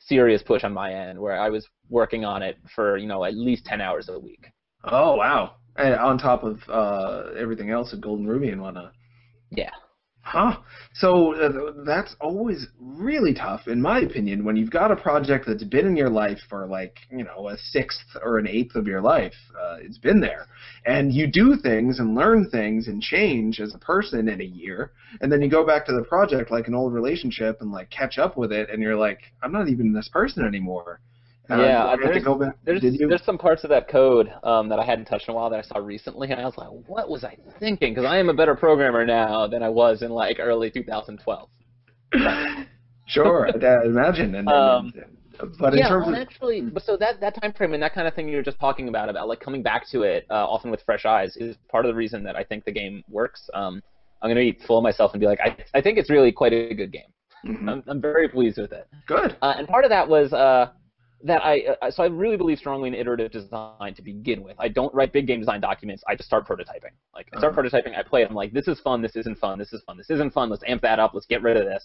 serious push on my end, where I was working on it for you know at least ten hours a week. Oh wow! And on top of uh, everything else at Golden Ruby and whatnot. Yeah. Huh. So uh, that's always really tough, in my opinion, when you've got a project that's been in your life for like, you know, a sixth or an eighth of your life. Uh, it's been there. And you do things and learn things and change as a person in a year, and then you go back to the project like an old relationship and like catch up with it, and you're like, I'm not even this person anymore. Uh, yeah, there's, go back. There's, there's some parts of that code um, that I hadn't touched in a while that I saw recently, and I was like, what was I thinking? Because I am a better programmer now than I was in, like, early twenty twelve. Sure, I imagine. And, um, and, but in yeah, terms well, of... actually, but so that, that time frame and that kind of thing you were just talking about, about like coming back to it uh, often with fresh eyes, is part of the reason that I think the game works. Um, I'm going to be full of myself and be like, I, I think it's really quite a good game. Mm-hmm. I'm, I'm very pleased with it. Good. Uh, and part of that was... Uh, That I uh, so I really believe strongly in iterative design to begin with. I don't write big game design documents. I just start prototyping. Like I start uh-huh. prototyping. I play it. I'm like, this is fun. This isn't fun. This is fun. This isn't fun. Let's amp that up. Let's get rid of this.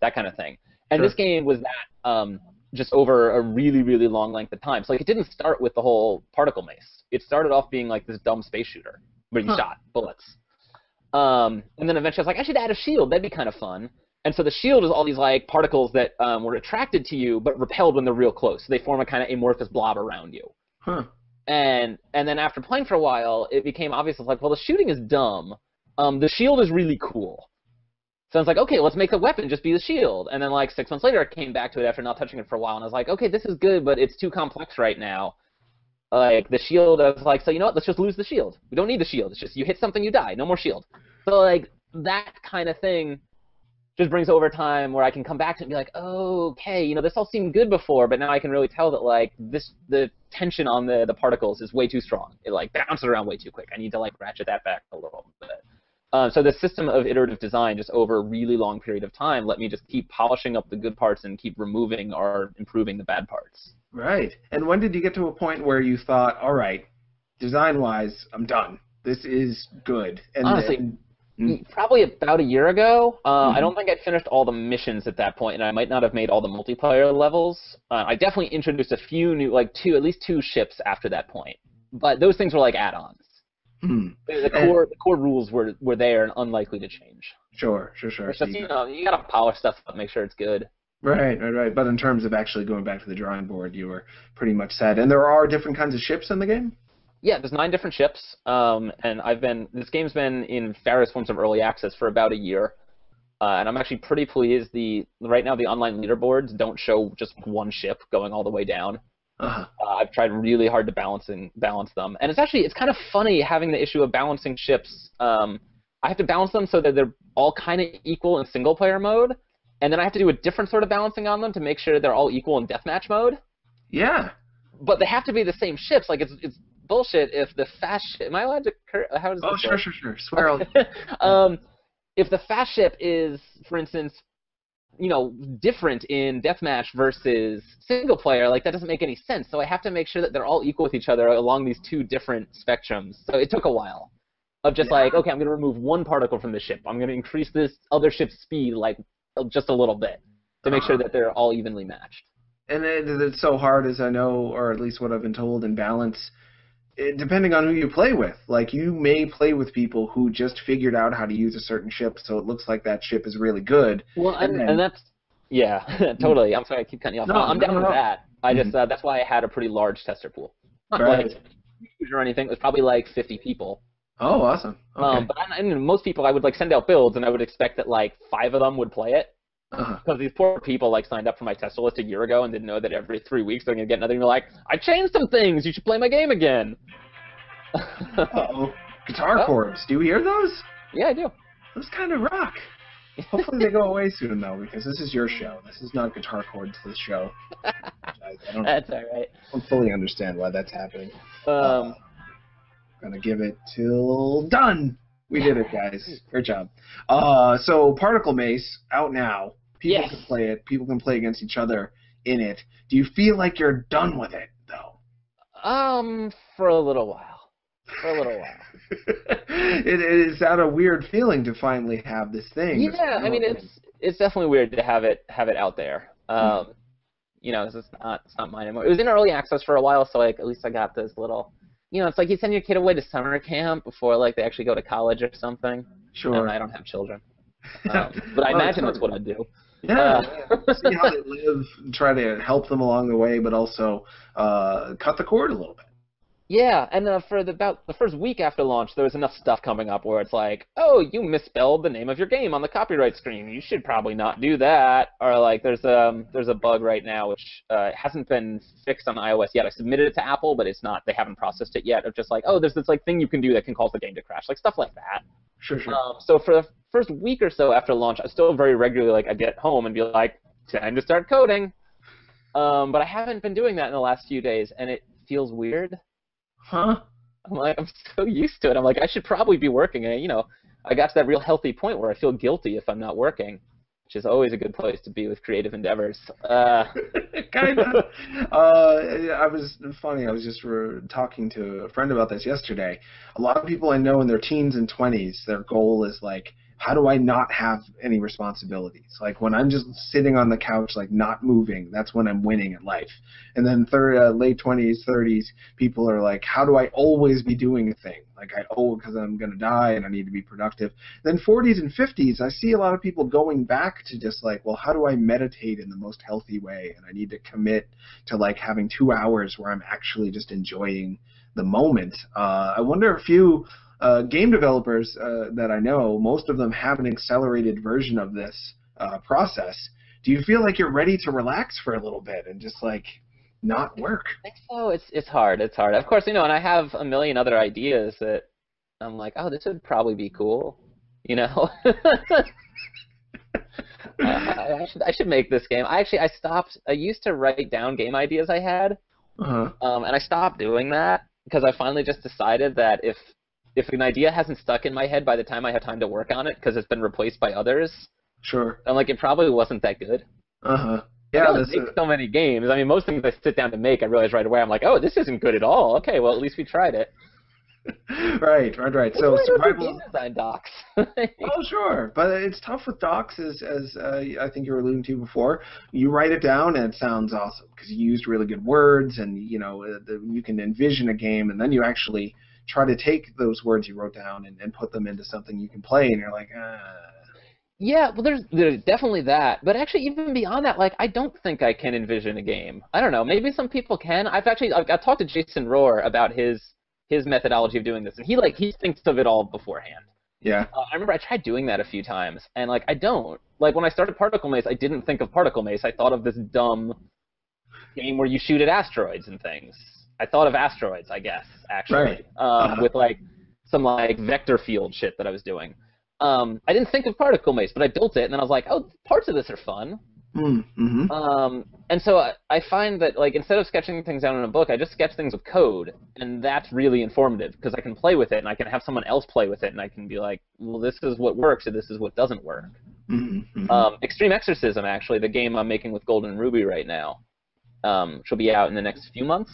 That kind of thing. And sure. this game was that um, just over a really really long length of time. So like it didn't start with the whole Particle Mace. It started off being like this dumb space shooter where you huh. shot bullets. Um, and then eventually I was like, I should add a shield. That'd be kind of fun. And so the shield is all these like particles that um, were attracted to you but repelled when they're real close. So they form a kind of amorphous blob around you. Huh. And and then after playing for a while, it became obvious. It's like, well, the shooting is dumb. Um, the shield is really cool. So I was like, okay, let's make the weapon just be the shield. And then like six months later, I came back to it after not touching it for a while, and I was like, okay, this is good, but it's too complex right now. Like the shield, I was like, so you know what? Let's just lose the shield. We don't need the shield. It's just you hit something, you die. No more shield. So like that kind of thing. Just brings over time where I can come back to it and be like, oh, okay, you know, this all seemed good before, but now I can really tell that, like, this the tension on the, the particles is way too strong. It, like, bounces around way too quick. I need to, like, ratchet that back a little bit. Um, so the system of iterative design just over a really long period of time let me just keep polishing up the good parts and keep removing or improving the bad parts. Right. And when did you get to a point where you thought, all right, design-wise, I'm done. This is good. And honestly. Then Mm. Probably about a year ago. Uh, mm-hmm. I don't think I finished all the missions at that point, and I might not have made all the multiplayer levels. Uh, I definitely introduced a few new, like two, at least two ships after that point. But those things were like add-ons. Mm. The core, and, the core rules were were there and unlikely to change. Sure, sure, sure. It's just, you know, you gotta polish stuff up, make sure it's good. Right, right, right. But in terms of actually going back to the drawing board, you were pretty much set. And there are different kinds of ships in the game? Yeah, there's nine different ships, um, and I've been this game's been in various forms of early access for about a year, uh, and I'm actually pretty pleased. The right now the online leaderboards don't show just one ship going all the way down. Uh-huh. Uh, I've tried really hard to balance and balance them, and it's actually it's kind of funny having the issue of balancing ships. Um, I have to balance them so that they're all kind of equal in single player mode, and then I have to do a different sort of balancing on them to make sure they're all equal in deathmatch mode. Yeah. But they have to be the same ships. Like it's it's. Bullshit if the fast ship... Am I allowed to... Cur- how does oh, sure, work? sure, sure. Swear all... um, if the fast ship is, for instance, you know, different in deathmatch versus single player, like, that doesn't make any sense. So I have to make sure that they're all equal with each other along these two different spectrums. So it took a while of just yeah. like, okay, I'm going to remove one particle from the ship. I'm going to increase this other ship's speed, like, just a little bit to make sure that they're all evenly matched. And it, it's so hard, as I know, or at least what I've been told, in balance... It, depending on who you play with. Like, you may play with people who just figured out how to use a certain ship, so it looks like that ship is really good. Well, and, and, then, and that's... Yeah, totally. I'm sorry, I keep cutting you off. No, I'm no, down no, with no. that. I mm-hmm. just uh, that's why I had a pretty large tester pool. Not right. like huge or anything. It was probably like fifty people. Oh, awesome. Okay. Um, but I, I mean, most people, I would, like, send out builds, and I would expect that, like, five of them would play it. Because uh-huh. these poor people, like, signed up for my tester list a year ago and didn't know that every three weeks they're going to get another email like, I changed some things, you should play my game again. Uh-oh. Guitar oh. chords. Do you hear those? Yeah, I do. Those kind of rock. Hopefully they go away soon, though, because this is your show. This is not Guitar Chord to the show. I, I don't, that's all right. I don't fully understand why that's happening. Um, uh, I'm going to give it till done. We did it, guys. Great job. Uh, so Particle Mace, out now. People yes. can play it. People can play against each other in it. Do you feel like you're done with it, though? Um, for a little while. For a little while. it, it is out a weird feeling to finally have this thing. Yeah, I mean it's it's definitely weird to have it have it out there. Um, mm-hmm. You know, it's not it's not mine anymore. It was in early access for a while, so like at least I got this little. You know, it's like you send your kid away to summer camp before like they actually go to college or something. Sure. And I don't have children, um, but I well, imagine that's what I'd do. Yeah, uh, yeah. See how they live, try to help them along the way, but also uh, cut the cord a little bit. Yeah, and uh, for the, about the first week after launch, there was enough stuff coming up where it's like, oh, you misspelled the name of your game on the copyright screen. You should probably not do that. Or like, there's um, there's a bug right now which uh, hasn't been fixed on iOS yet. I submitted it to Apple, but it's not. They haven't processed it yet. Of just like, oh, there's this like thing you can do that can cause the game to crash, like stuff like that. Sure, sure. Um, so for the first week or so after launch, I still very regularly like I'd get home and be like, time to start coding. Um, but I haven't been doing that in the last few days, and it feels weird. Huh? I'm like, I'm so used to it. I'm like, I should probably be working. And, you know, I got to that real healthy point where I feel guilty if I'm not working, which is always a good place to be with creative endeavors. Uh. kind of. uh, I was funny. I was just re talking to a friend about this yesterday. A lot of people I know in their teens and twenties, their goal is like, how do I not have any responsibilities? Like when I'm just sitting on the couch, like not moving, that's when I'm winning at life. And then third, uh, late twenties, thirties, people are like, how do I always be doing a thing? Like I owe because I'm going to die and I need to be productive. Then forties and fifties, I see a lot of people going back to just like, well, how do I meditate in the most healthy way? And I need to commit to like having two hours where I'm actually just enjoying the moment. Uh, I wonder if you... Uh, game developers uh, that I know, most of them have an accelerated version of this uh, process. Do you feel like you're ready to relax for a little bit and just like not work? I think so. It's it's hard. It's hard. Of course, you know, and I have a million other ideas that I'm like, oh, this would probably be cool, you know. I, I should I should make this game. I actually I stopped. I used to write down game ideas I had, uh-huh. um, and I stopped doing that because I finally just decided that if If an idea hasn't stuck in my head by the time I have time to work on it because it's been replaced by others, sure. I'm like, it probably wasn't that good. Uh-huh. Yeah, I make so many games. I mean, most things I sit down to make, I realize right away, I'm like, oh, this isn't good at all. Okay, well, at least we tried it. Right, right, right. So survival design docs. Oh, sure, but it's tough with docs, as as uh, I think you were alluding to before. You write it down, and it sounds awesome because you used really good words, and you know the, you can envision a game, and then you actually try to take those words you wrote down and, and put them into something you can play, and you're like, ah. Yeah, well, there's there's definitely that, but actually even beyond that, like I don't think I can envision a game. I don't know, maybe some people can. I've actually I've, I've talked to Jason Rohr about his. his methodology of doing this, and he like he thinks of it all beforehand. Yeah. Uh, I remember I tried doing that a few times, and like I don't like when I started Particle Mace, I didn't think of Particle Mace. I thought of this dumb game where you shoot at asteroids and things. I thought of Asteroids, I guess, actually, right. um, uh-huh. with like some like vector field shit that I was doing. Um, I didn't think of Particle Mace, but I built it, and then I was like, oh, parts of this are fun. Mm-hmm. Um, and so I, I find that like instead of sketching things out in a book, I just sketch things with code, and that's really informative because I can play with it, and I can have someone else play with it, and I can be like, well, this is what works, and this is what doesn't work. Mm-hmm. um, Extreme Exorcism, actually, the game I'm making with Golden Ruby right now, um, which will be out in the next few months.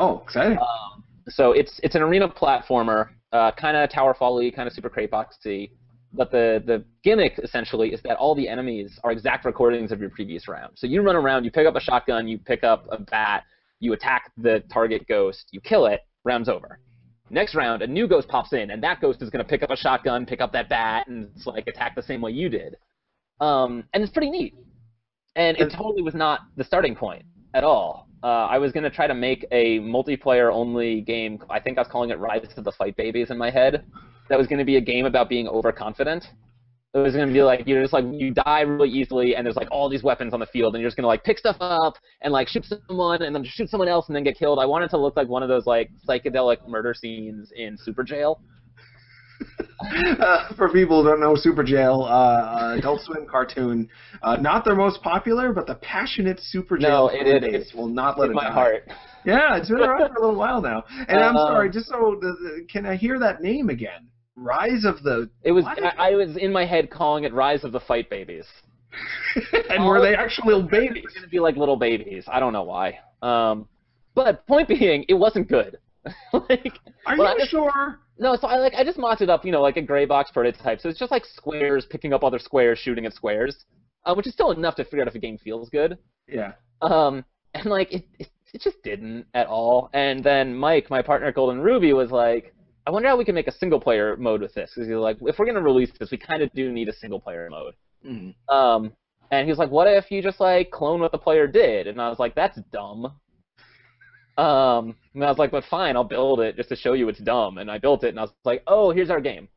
Oh, exciting! Um, so it's it's an arena platformer, uh, kind of tower fall-y, kind of super crate boxy. But the, the gimmick, essentially, is that all the enemies are exact recordings of your previous round. So you run around, you pick up a shotgun, you pick up a bat, you attack the target ghost, you kill it, round's over. Next round, a new ghost pops in, and that ghost is going to pick up a shotgun, pick up that bat, and it's like attack the same way you did. Um, and it's pretty neat. And it totally was not the starting point at all. Uh, I was going to try to make a multiplayer-only game. I think I was calling it Rise to the Fight Babies in my head. That was going to be a game about being overconfident. It was going to be like, you're just like, you die really easily, and there's like all these weapons on the field, and you're just going to like pick stuff up and like shoot someone and then shoot someone else and then get killed. I wanted to look like one of those like psychedelic murder scenes in Super Jail. uh, for people who don't know, Super Jail, uh, Adult Swim cartoon, uh, not their most popular, but the passionate Super Jail. No, it is. It's will not let it in my heart. Yeah, it's been around for a little while now. And uh, I'm sorry, just so the, the, can I hear that name again? Rise of the. It was. I, I was in my head calling it Rise of the Fight Babies. And all were they actually little babies? They're gonna be like little babies. I don't know why. Um, but point being, it wasn't good. Like, are well, you just, sure? No, so I like I just mocked it up, you know, like a gray box prototype. So it's just like squares picking up other squares, shooting at squares, uh, which is still enough to figure out if a game feels good. Yeah. Um, and like it, it, it just didn't at all. And then Mike, my partner at Golden Ruby, was like, I wonder how we can make a single-player mode with this. Because he's like, if we're gonna release this, we kind of do need a single-player mode. Mm-hmm. Um, and he was like, what if you just like clone what the player did? And I was like, that's dumb. Um, and I was like, but fine, I'll build it just to show you it's dumb. And I built it, and I was like, oh, here's our game.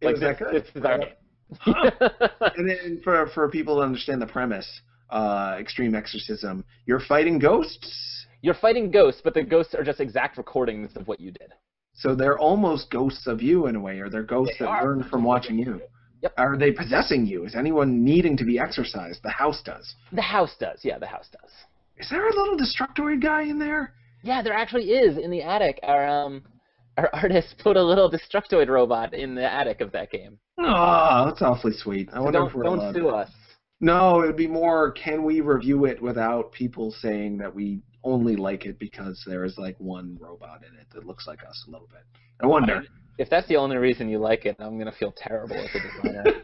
It like, was this, that good? This is our game. Huh. And then for for people to understand the premise, uh, Extreme Exorcism, you're fighting ghosts. You're fighting ghosts, but the ghosts are just exact recordings of what you did. So they're almost ghosts of you in a way, or they're ghosts they that are. learn from watching you. Yep. Are they possessing you? Is anyone needing to be exorcised? The house does. The house does. Yeah, the house does. Is there a little Destructoid guy in there? Yeah, there actually is in the attic. Our um, our artist put a little Destructoid robot in the attic of that game. Oh, that's awfully sweet. I so wonder don't, if we're don't allowed. Sue us. No, it would be more, can we review it without people saying that we only like it because there is like one robot in it that looks like us a little bit. I wonder. I mean, if that's the only reason you like it, I'm going to feel terrible as a designer.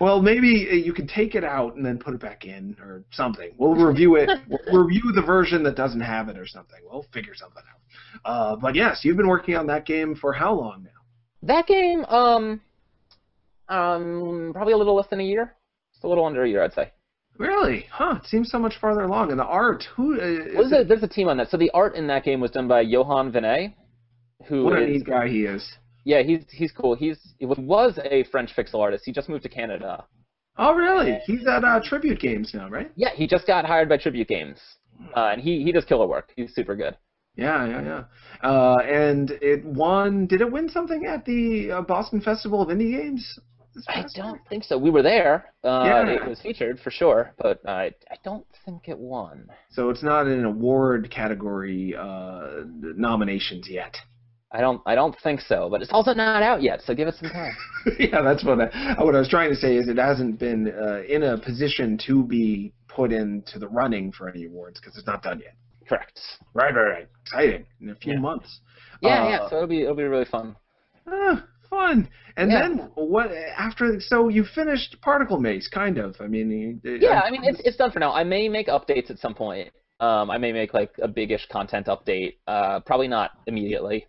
Well, maybe you can take it out and then put it back in or something. We'll review it. We'll review the version that doesn't have it or something. We'll figure something out. Uh, but, yes, you've been working on that game for how long now? That game, um, um, probably a little less than a year. It's a little under a year, I'd say. Really? Huh. It seems so much farther along. And the art, who is well, there's, a, there's a team on that. So the art in that game was done by Johan Vinay, who What a neat guy he is. Yeah, he's he's cool. He's he was a French pixel artist. He just moved to Canada. Oh, really? And he's at uh, Tribute Games now, right? Yeah, he just got hired by Tribute Games, uh, and he, he does killer work. He's super good. Yeah, yeah, yeah. Uh, and it won. Did it win something at the uh, Boston Festival of Indie Games? I don't think so. We were there. Uh, yeah. It was featured for sure, but I I don't think it won. So it's not an award category uh, nominations yet. I don't, I don't think so, but it's also not out yet, so give it some time. Yeah, that's what I, what I was trying to say is it hasn't been uh, in a position to be put into the running for any awards because it's not done yet. Correct. Right, right, right. Exciting. In a few yeah. months. Yeah, uh, yeah. So it'll be, it'll be really fun. Uh, fun. And yeah. then what after? So you finished Particle Mace, kind of. I mean. It, yeah, I, I mean it's it's done for now. I may make updates at some point. Um, I may make like a big-ish content update. Uh, probably not immediately.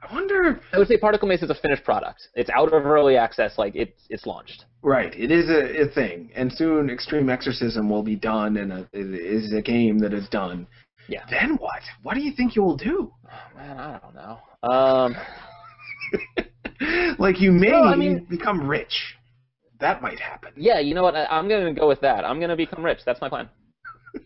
I wonder. I would say Particle Mace is a finished product. It's out of early access, like it's it's launched. Right, it is a, a thing, and soon Extreme Exorcism will be done, and a, it is a game that is done. Yeah. Then what? What do you think you will do? Oh, man, I don't know. Um, like you may well, I mean, become rich. That might happen. Yeah, you know what? I, I'm gonna go with that. I'm gonna become rich. That's my plan.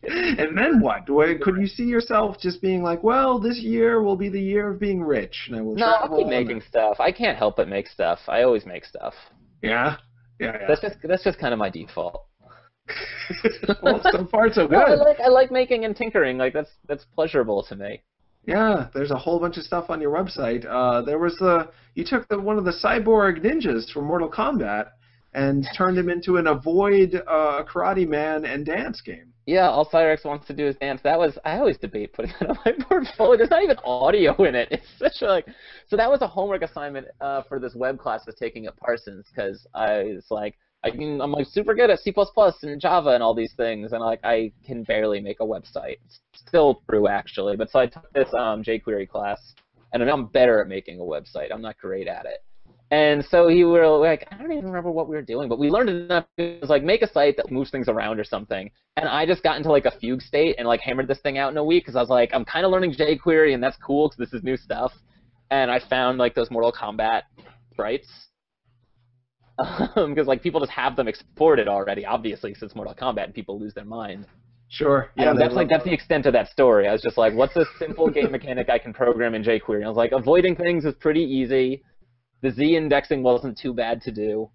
And then what? Could you see yourself just being like, well, this year will be the year of being rich, and I will. No, I'll keep making and... stuff. I can't help but make stuff. I always make stuff. Yeah, yeah. yeah. That's just that's just kind of my default. Well, so far so good. Well, I like I like making and tinkering. Like that's that's pleasurable to me. Yeah, there's a whole bunch of stuff on your website. Uh, there was the you took the one of the cyborg ninjas from Mortal Kombat and turned him into an Avoid uh, Karate Man and dance game. Yeah, all Cyrex wants to do is dance. That was I always debate putting that on my portfolio. There's not even audio in it. It's such a, like so that was a homework assignment uh, for this web class I was taking at Parsons because I was like I can, I'm like super good at C plus plus and Java and all these things, and like I can barely make a website. It's still true actually, but so I took this um, jQuery class, and I'm better at making a website. I'm not great at it. And so he were like, I don't even remember what we were doing, but we learned enough. It was like, make a site that moves things around or something. And I just got into like a fugue state and like hammered this thing out in a week because I was like, I'm kind of learning jQuery and that's cool because this is new stuff. And I found like those Mortal Kombat sprites because um, like people just have them exported already, obviously, since Mortal Kombat and people lose their mind. Sure. Yeah, that's like that's the extent of that story. I was just like, what's a simple game mechanic I can program in jQuery? And I was like, avoiding things is pretty easy. The Z indexing wasn't too bad to do.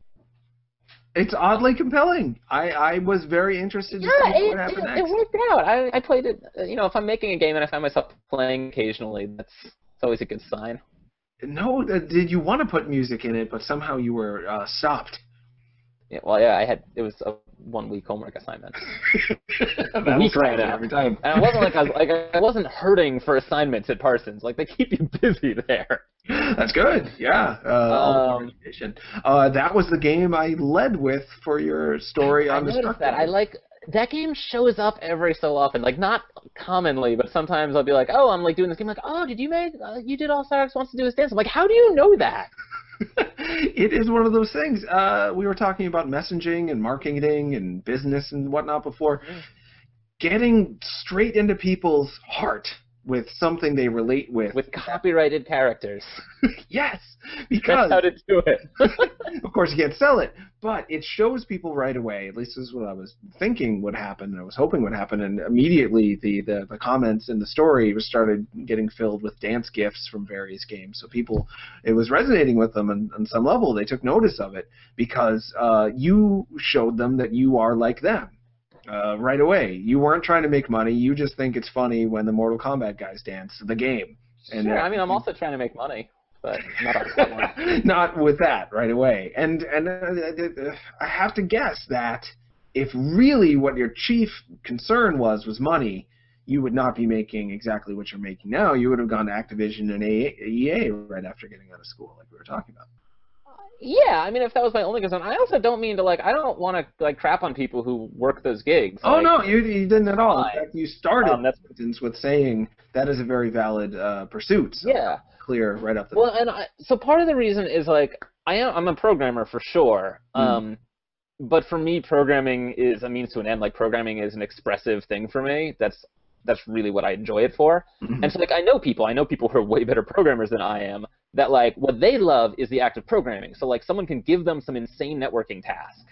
It's oddly compelling. I, I was very interested yeah, to see it, what happened it, next. It worked out. I, I played it. You know, if I'm making a game and I find myself playing occasionally, that's, that's always a good sign. No, did you want to put music in it, but somehow you were uh, stopped. Yeah, well, yeah, I had it was a one-week homework assignment. That week right now. Every time. And it wasn't like I was like I wasn't hurting for assignments at Parsons. Like they keep you busy there. That's good. Yeah. Uh, um, uh, that was the game I led with for your story on Destructoid. I noticed that. I like that game shows up every so often. Like not commonly, but sometimes I'll be like, oh, I'm like doing this game. I'm like, oh, did you make uh, you did all Cyrus wants to do his dance? I'm like, how do you know that? It is one of those things. Uh, we were talking about messaging and marketing and business and whatnot before. Mm. Getting straight into people's heart with something they relate with. With copyrighted characters. Yes, because... That's how to do it. Of course, you can't sell it, but it shows people right away. At least this is what I was thinking would happen, and I was hoping would happen, and immediately the, the, the comments in the story was started getting filled with dance gifs from various games. So people, it was resonating with them, and on some level they took notice of it because uh, you showed them that you are like them. Uh, right away. You weren't trying to make money. You just think it's funny when the Mortal Kombat guys dance the game. And sure. I mean, I'm also trying to make money, but not on that one. Not with that right away. And and uh, I have to guess that if really what your chief concern was was money, you would not be making exactly what you're making now. You would have gone to Activision and E A right after getting out of school, like we were talking about. Yeah, I mean, if that was my only concern, I also don't mean to like. I don't want to like crap on people who work those gigs. Oh like, no, you you didn't at all. In fact, you started um, that's, with saying that is a very valid uh, pursuit. So yeah, clear right up the. Well, and I, so part of the reason is like I am I'm a programmer for sure. Mm. Um, but for me, programming is a means to an end. Like programming is an expressive thing for me. That's that's really what I enjoy it for. Mm-hmm. And so like I know people. I know people who are way better programmers than I am. That like what they love is the act of programming. So like someone can give them some insane networking task,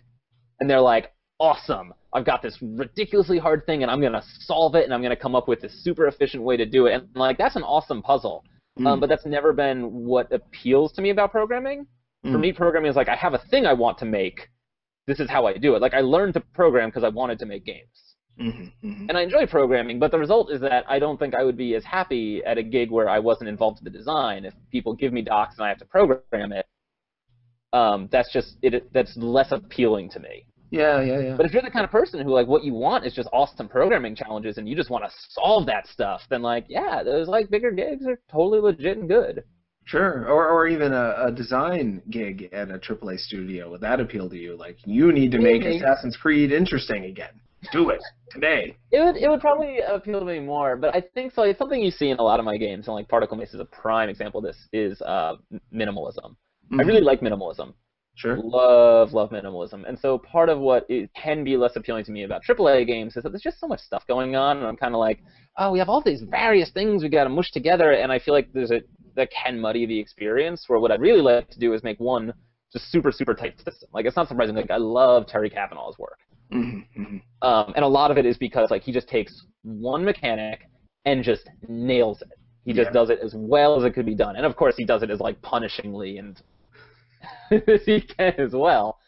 and they're like, awesome, I've got this ridiculously hard thing, and I'm gonna solve it, and I'm gonna come up with this super efficient way to do it. And like that's an awesome puzzle, mm. um, but that's never been what appeals to me about programming. Mm. For me, programming is like I have a thing I want to make. This is how I do it. Like I learned to program because I wanted to make games. Mm-hmm, mm-hmm. And I enjoy programming, but the result is that I don't think I would be as happy at a gig where I wasn't involved in the design. If people give me docs and I have to program it, um, that's just it. That's less appealing to me. Yeah, yeah, yeah. But if you're the kind of person who like what you want is just awesome programming challenges and you just want to solve that stuff, then like yeah, those like bigger gigs are totally legit and good. Sure, or or even a, a design gig at a triple A studio. Would that appeal to you? Like you need to make mm-hmm. Assassin's Creed interesting again. Do it today. It would it would probably appeal to me more, but I think so. It's something you see in a lot of my games, and like Particle Mace is a prime example. This is uh, minimalism. Mm-hmm. I really like minimalism. Sure. Love love minimalism, and so part of what it can be less appealing to me about triple A games is that there's just so much stuff going on, and I'm kind of like, oh, we have all these various things we got to mush together, and I feel like there's a that can muddy the experience. Where what I'd really like to do is make one just super super tight system. Like it's not surprising. Like I love Terry Kavanaugh's work. Mm-hmm, mm-hmm. Um, and a lot of it is because like he just takes one mechanic and just nails it. He just yeah. does it as well as it could be done. And of course he does it as like punishingly and as he can as well.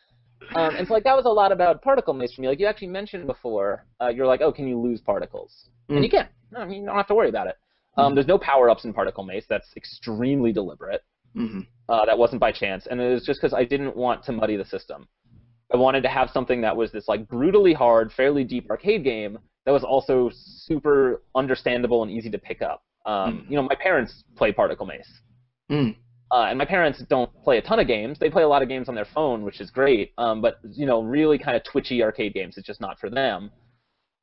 Um, and so like that was a lot about particle mace for me. Like you actually mentioned before, uh, you're like, oh, can you lose particles? Mm. And you can. No, you don't have to worry about it. Um, mm-hmm. There's no power-ups in Particle Mace. That's extremely deliberate. Mm-hmm. Uh, that wasn't by chance, and it was just because I didn't want to muddy the system. I wanted to have something that was this like brutally hard, fairly deep arcade game that was also super understandable and easy to pick up. Um, mm. You know, my parents play Particle Mace. Mm. Uh, and my parents don't play a ton of games. They play a lot of games on their phone, which is great. Um, but, you know, really kind of twitchy arcade games. It's just not for them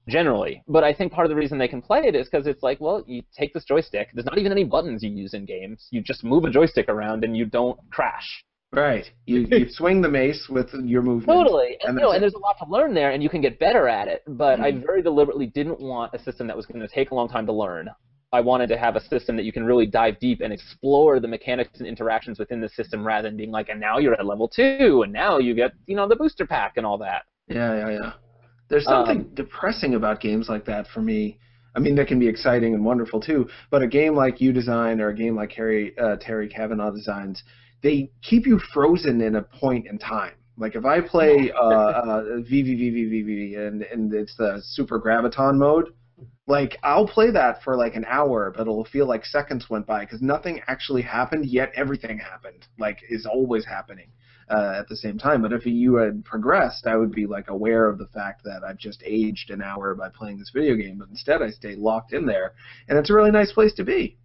generally. But I think part of the reason they can play it is because it's like, well, you take this joystick. There's not even any buttons you use in games. You just move a joystick around and you don't crash. Right. You, you swing the mace with your movement. Totally. And, and, no, and there's a lot to learn there, and you can get better at it. But mm-hmm. I very deliberately didn't want a system that was going to take a long time to learn. I wanted to have a system that you can really dive deep and explore the mechanics and interactions within the system rather than being like, and now you're at level two, and now you get, you know, the booster pack and all that. Yeah, yeah, yeah. There's something um, depressing about games like that for me. I mean, that can be exciting and wonderful, too. But a game like you design or a game like Harry, uh, Terry Kavanaugh designs, they keep you frozen in a point in time. Like if I play uh, uh, V V V V V V and, and it's the Super Graviton mode, like I'll play that for like an hour, but it'll feel like seconds went by because nothing actually happened, yet everything happened. Like is always happening uh, at the same time. But if you had progressed, I would be like aware of the fact that I've just aged an hour by playing this video game, but instead I stay locked in there. And it's a really nice place to be.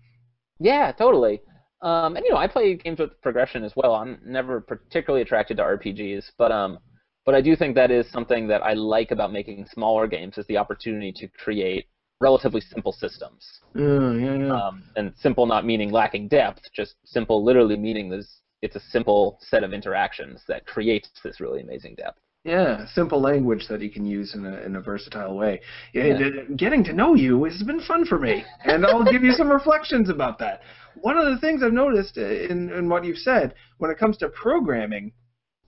Yeah, totally. Um, and you know, I play games with progression as well. I'm never particularly attracted to R P Gs, but um, but I do think that is something that I like about making smaller games is the opportunity to create relatively simple systems. Mm, yeah, yeah. Um, and simple not meaning lacking depth, just simple literally meaning this. It's a simple set of interactions that creates this really amazing depth. Yeah, simple language that you can use in a in a versatile way. Yeah. Getting to know you has been fun for me, and I'll give you some reflections about that. One of the things I've noticed in in what you've said, when it comes to programming,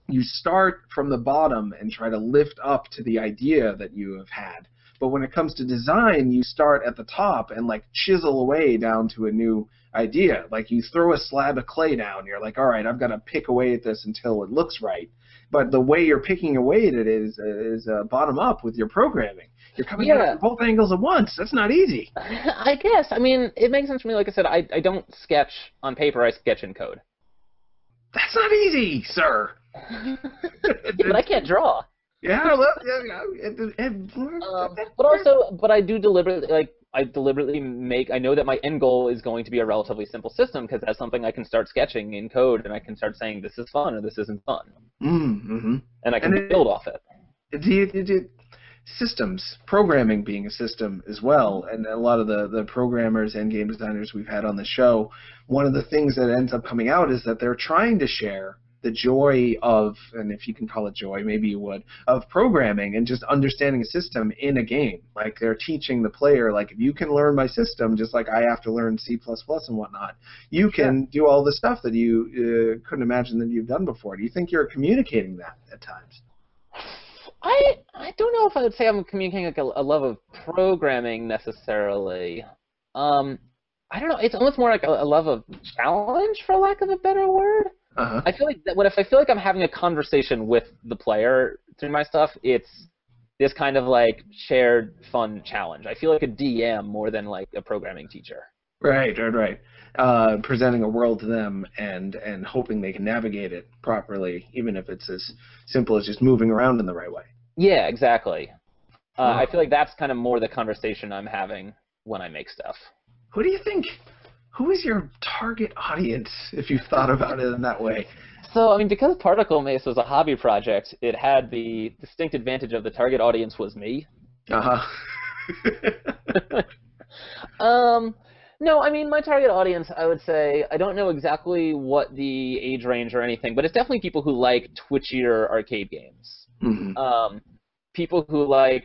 you start from the bottom and try to lift up to the idea that you have had. But when it comes to design, you start at the top and like chisel away down to a new idea. Like you throw a slab of clay down, you're like, all right, I've got to pick away at this until it looks right. But the way you're picking away at it is is uh, bottom up with your programming. You're coming yeah. at it from both angles at once. That's not easy. I guess. I mean, it makes sense for me. Like I said, I I don't sketch on paper. I sketch in code. That's not easy, sir. Yeah, but I can't draw. Yeah. Well, yeah, yeah. Um, but also, but I do deliberately like. I deliberately make, I know that my end goal is going to be a relatively simple system because that's something I can start sketching in code and I can start saying this is fun or this isn't fun. Mm-hmm. And I can and it, build off it. Do you, do you, systems, programming being a system as well, and a lot of the, the programmers and game designers we've had on the show, one of the things that ends up coming out is that they're trying to share the joy of, and if you can call it joy, maybe you would, of programming and just understanding a system in a game. Like they're teaching the player, like if you can learn my system, just like I have to learn C plus plus and whatnot, you can yeah. do all the stuff that you uh, couldn't imagine that you've done before. Do you think you're communicating that at times? I I don't know if I would say I'm communicating like a, a love of programming necessarily. Um, I don't know. It's almost more like a, a love of challenge, for lack of a better word. Uh-huh. I feel like that when if I feel like I'm having a conversation with the player through my stuff, it's this kind of like shared fun challenge. I feel like a D M more than like a programming teacher. Right, right, right. Uh, presenting a world to them and and hoping they can navigate it properly, even if it's as simple as just moving around in the right way. Yeah, exactly. Uh, wow. I feel like that's kind of more the conversation I'm having when I make stuff. Who do you think? Who is your target audience, if you've thought about it in that way? So, I mean, because Particle Mace was a hobby project, it had the distinct advantage of the target audience was me. Uh-huh. um, no, I mean, my target audience, I would say, I don't know exactly what the age range or anything, but it's definitely people who like twitchier arcade games. Mm-hmm. Um, people who like...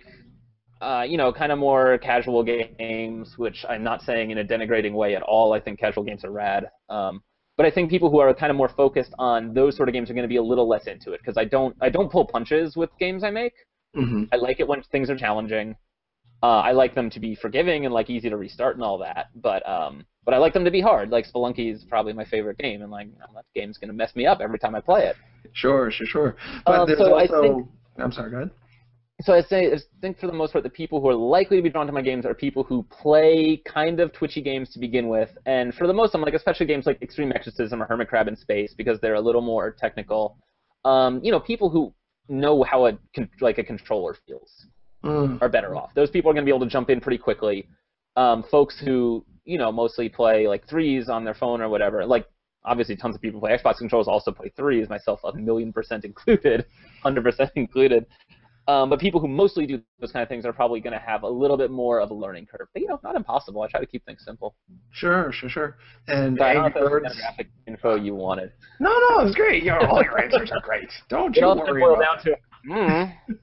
Uh, you know, kind of more casual games, which I'm not saying in a denigrating way at all. I think casual games are rad. Um, but I think people who are kind of more focused on those sort of games are going to be a little less into it because I don't, I don't pull punches with games I make. Mm-hmm. I like it when things are challenging. Uh, I like them to be forgiving and like easy to restart and all that. But um, but I like them to be hard. Like Spelunky is probably my favorite game, and like you know, that game's going to mess me up every time I play it. Sure, sure, sure. But um, there's so also. I think... I'm sorry. Go ahead. So I say, I think for the most part, the people who are likely to be drawn to my games are people who play kind of twitchy games to begin with, and for the most, I'm like, especially games like Extreme Exorcism or Hermit Crab in Space, because they're a little more technical. Um, you know, people who know how a like a controller feels mm. are better off. Those people are going to be able to jump in pretty quickly. Um, folks who you know mostly play like threes on their phone or whatever, like. Obviously, tons of people play Xbox controllers, also play threes. Myself, a million percent included, hundred percent included. Um, but people who mostly do those kind of things are probably going to have a little bit more of a learning curve. But, you know, not impossible. I try to keep things simple. Sure, sure, sure. And so I don't know if that's the demographic info you wanted. No, no, it was great. You know, all your answers are great. Don't you worry about it. Mm-hmm.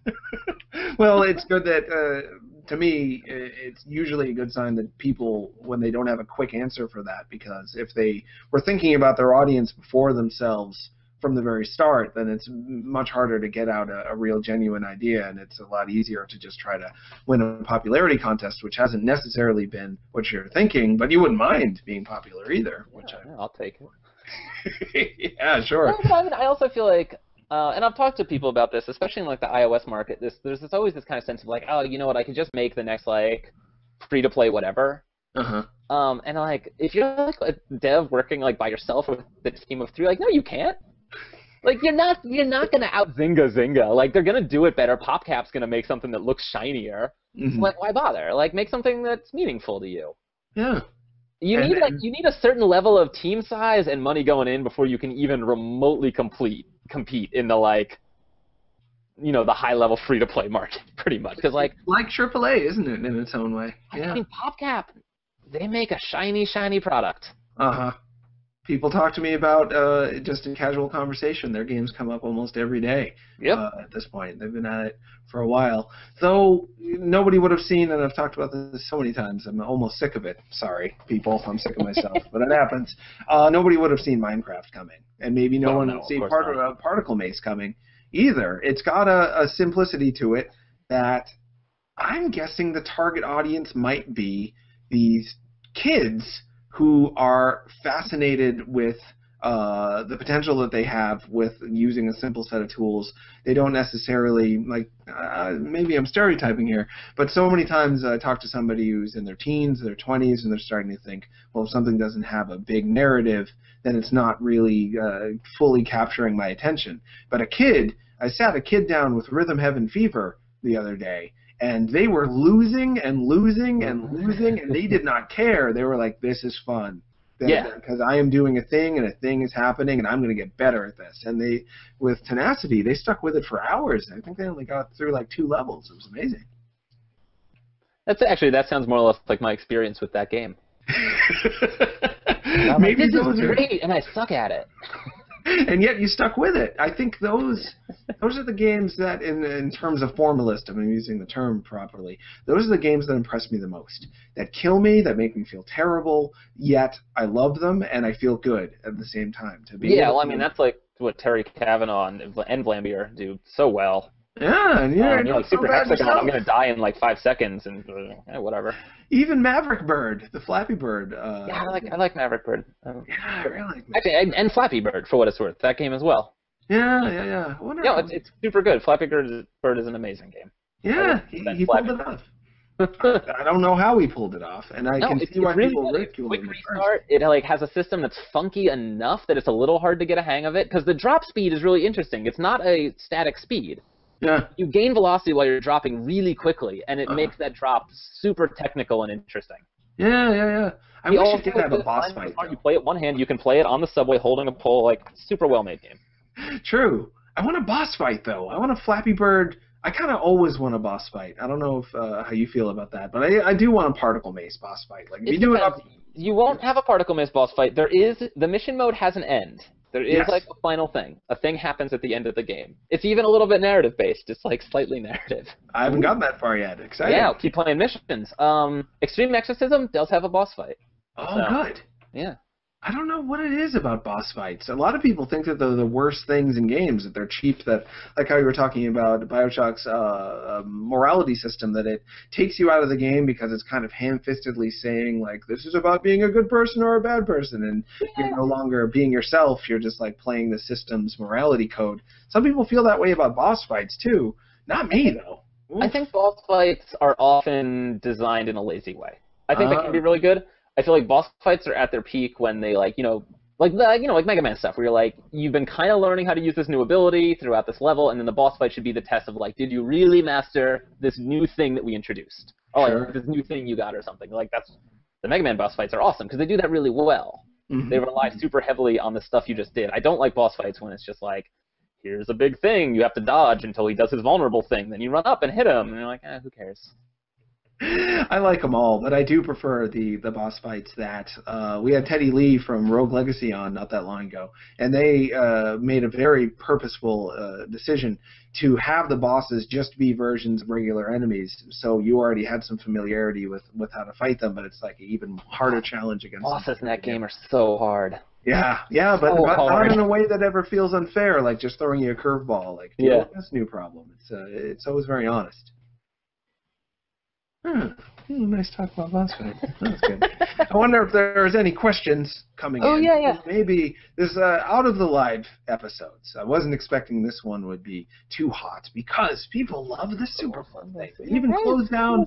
Well, it's good that, uh, to me, it's usually a good sign that people, when they don't have a quick answer for that, because if they were thinking about their audience before themselves, from the very start, then it's much harder to get out a, a real genuine idea, and it's a lot easier to just try to win a popularity contest, which hasn't necessarily been what you're thinking, but you wouldn't mind being popular either. Yeah, which I, yeah, I'll take it. Yeah, sure. Well, I mean, I also feel like, uh, and I've talked to people about this, especially in like the iOS market. This there's this, always this kind of sense of like, oh, you know what? I can just make the next like free to play whatever. Uh huh. Um, and like, if you're like a dev working like by yourself with a team of three, like, no, you can't. Like, you're not you're not gonna out Zynga Zynga. Like, they're gonna do it better. PopCap's gonna make something that looks shinier. Mm-hmm. So, like, why bother? Like, make something that's meaningful to you. Yeah. You and, need like you need a certain level of team size and money going in before you can even remotely complete compete in the like, you know, the high level free to play market, pretty much. Because like like triple A, isn't it, in its own way? Yeah. I mean, PopCap, they make a shiny shiny product. Uh huh. People talk to me about uh, just in casual conversation. Their games come up almost every day. Yep. Uh, at this point, they've been at it for a while. Though nobody would have seen, and I've talked about this so many times. I'm almost sick of it. Sorry, people. I'm sick of myself, but it happens. Uh, nobody would have seen Minecraft coming, and maybe no, no one no, would see part- uh, Particle Mace coming either. It's got a, a simplicity to it that I'm guessing the target audience might be these kids who are fascinated with uh, the potential that they have with using a simple set of tools. They don't necessarily, like, uh, maybe I'm stereotyping here, but so many times I talk to somebody who's in their teens, their twenties, and they're starting to think, well, if something doesn't have a big narrative, then it's not really uh, fully capturing my attention. But a kid, I sat a kid down with Rhythm Heaven Fever the other day, and they were losing and losing and losing, and they did not care. They were like, this is fun. They're, yeah. Because I am doing a thing, and a thing is happening, and I'm going to get better at this. And they, with tenacity, they stuck with it for hours. I think they only got through like two levels. It was amazing. That's actually, that sounds more or less like my experience with that game. Maybe like, this is great, and I suck at it. And yet you stuck with it. I think those those are the games that, in, in terms of formalist, I'm using the term properly, those are the games that impress me the most, that kill me, that make me feel terrible, yet I love them and I feel good at the same time. To be yeah, well, I mean, that's like what Terry Kavanaugh and Vlambeer do so well. Yeah, and you're, um, you're like, so super hectic on, I'm going to die in like five seconds and uh, yeah, whatever. Even Maverick Bird, the Flappy Bird. Uh, yeah, I like I like Maverick Bird. Um, yeah, I really like Maverick. Actually, and, and Flappy Bird, for what it's worth, that game as well. Yeah, yeah, yeah. I wonder no, it's, it's super good. Flappy Bird is, Bird is an amazing game. Yeah, he, he pulled it off. I don't know how he pulled it off, and I no, can see why really people ridicule him. It like has a system that's funky enough that it's a little hard to get a hang of it, because the drop speed is really interesting. It's not a static speed. Yeah. You gain velocity while you're dropping really quickly, and it uh-huh. makes that drop super technical and interesting. Yeah, yeah, yeah. I we wish you could have a boss fight. You play it one hand, you can play it on the subway holding a pole, like, super well-made game. True. I want a boss fight, though. I want a Flappy Bird. I kind of always want a boss fight. I don't know if, uh, how you feel about that, but I, I do want a Particle Mace boss fight. Like, if you do it up... You won't have a Particle Mace boss fight. There is... The mission mode has an end. There is, yes. like, a final thing. A thing happens at the end of the game. It's even a little bit narrative-based. It's, like, slightly narrative. I haven't gotten that far yet. Exciting. Yeah, I'll keep playing missions. Um, Extreme Exorcism does have a boss fight. Oh, so, good. Yeah. I don't know what it is about boss fights. A lot of people think that they're the worst things in games, that they're cheap, that, like how you were talking about BioShock's uh, morality system, that it takes you out of the game because it's kind of ham-fistedly saying, like, this is about being a good person or a bad person, and yeah. you're no longer being yourself. You're just, like, playing the system's morality code. Some people feel that way about boss fights, too. Not me, though. Oof. I think boss fights are often designed in a lazy way. I think uh, they can be really good. I feel like boss fights are at their peak when they, like, you know, like, you know, like Mega Man stuff, where you're like, you've been kind of learning how to use this new ability throughout this level, and then the boss fight should be the test of, like, did you really master this new thing that we introduced? Or, sure. like, this new thing you got or something. Like, that's, the Mega Man boss fights are awesome, because they do that really well. Mm-hmm. They rely super heavily on the stuff you just did. I don't like boss fights when it's just like, here's a big thing, you have to dodge until he does his vulnerable thing, then you run up and hit him, and you're like, eh, who cares? I like them all, but I do prefer the, the boss fights that uh, we had Teddy Lee from Rogue Legacy on not that long ago, and they uh, made a very purposeful uh, decision to have the bosses just be versions of regular enemies, so you already had some familiarity with, with how to fight them, but it's like an even harder challenge against bosses them. Bosses in that game are so hard. Yeah, yeah, but, so but not in a way that ever feels unfair, like just throwing you a curveball, like, yeah, this new problem. It's uh, it's always very honest. Hmm. Hmm, nice talk about boss fight. That was good. I wonder if there's any questions coming oh, in. Oh, yeah, yeah. Maybe this uh, out of the live episodes. I wasn't expecting this one would be too hot because people love the Superfund thing. They even closed down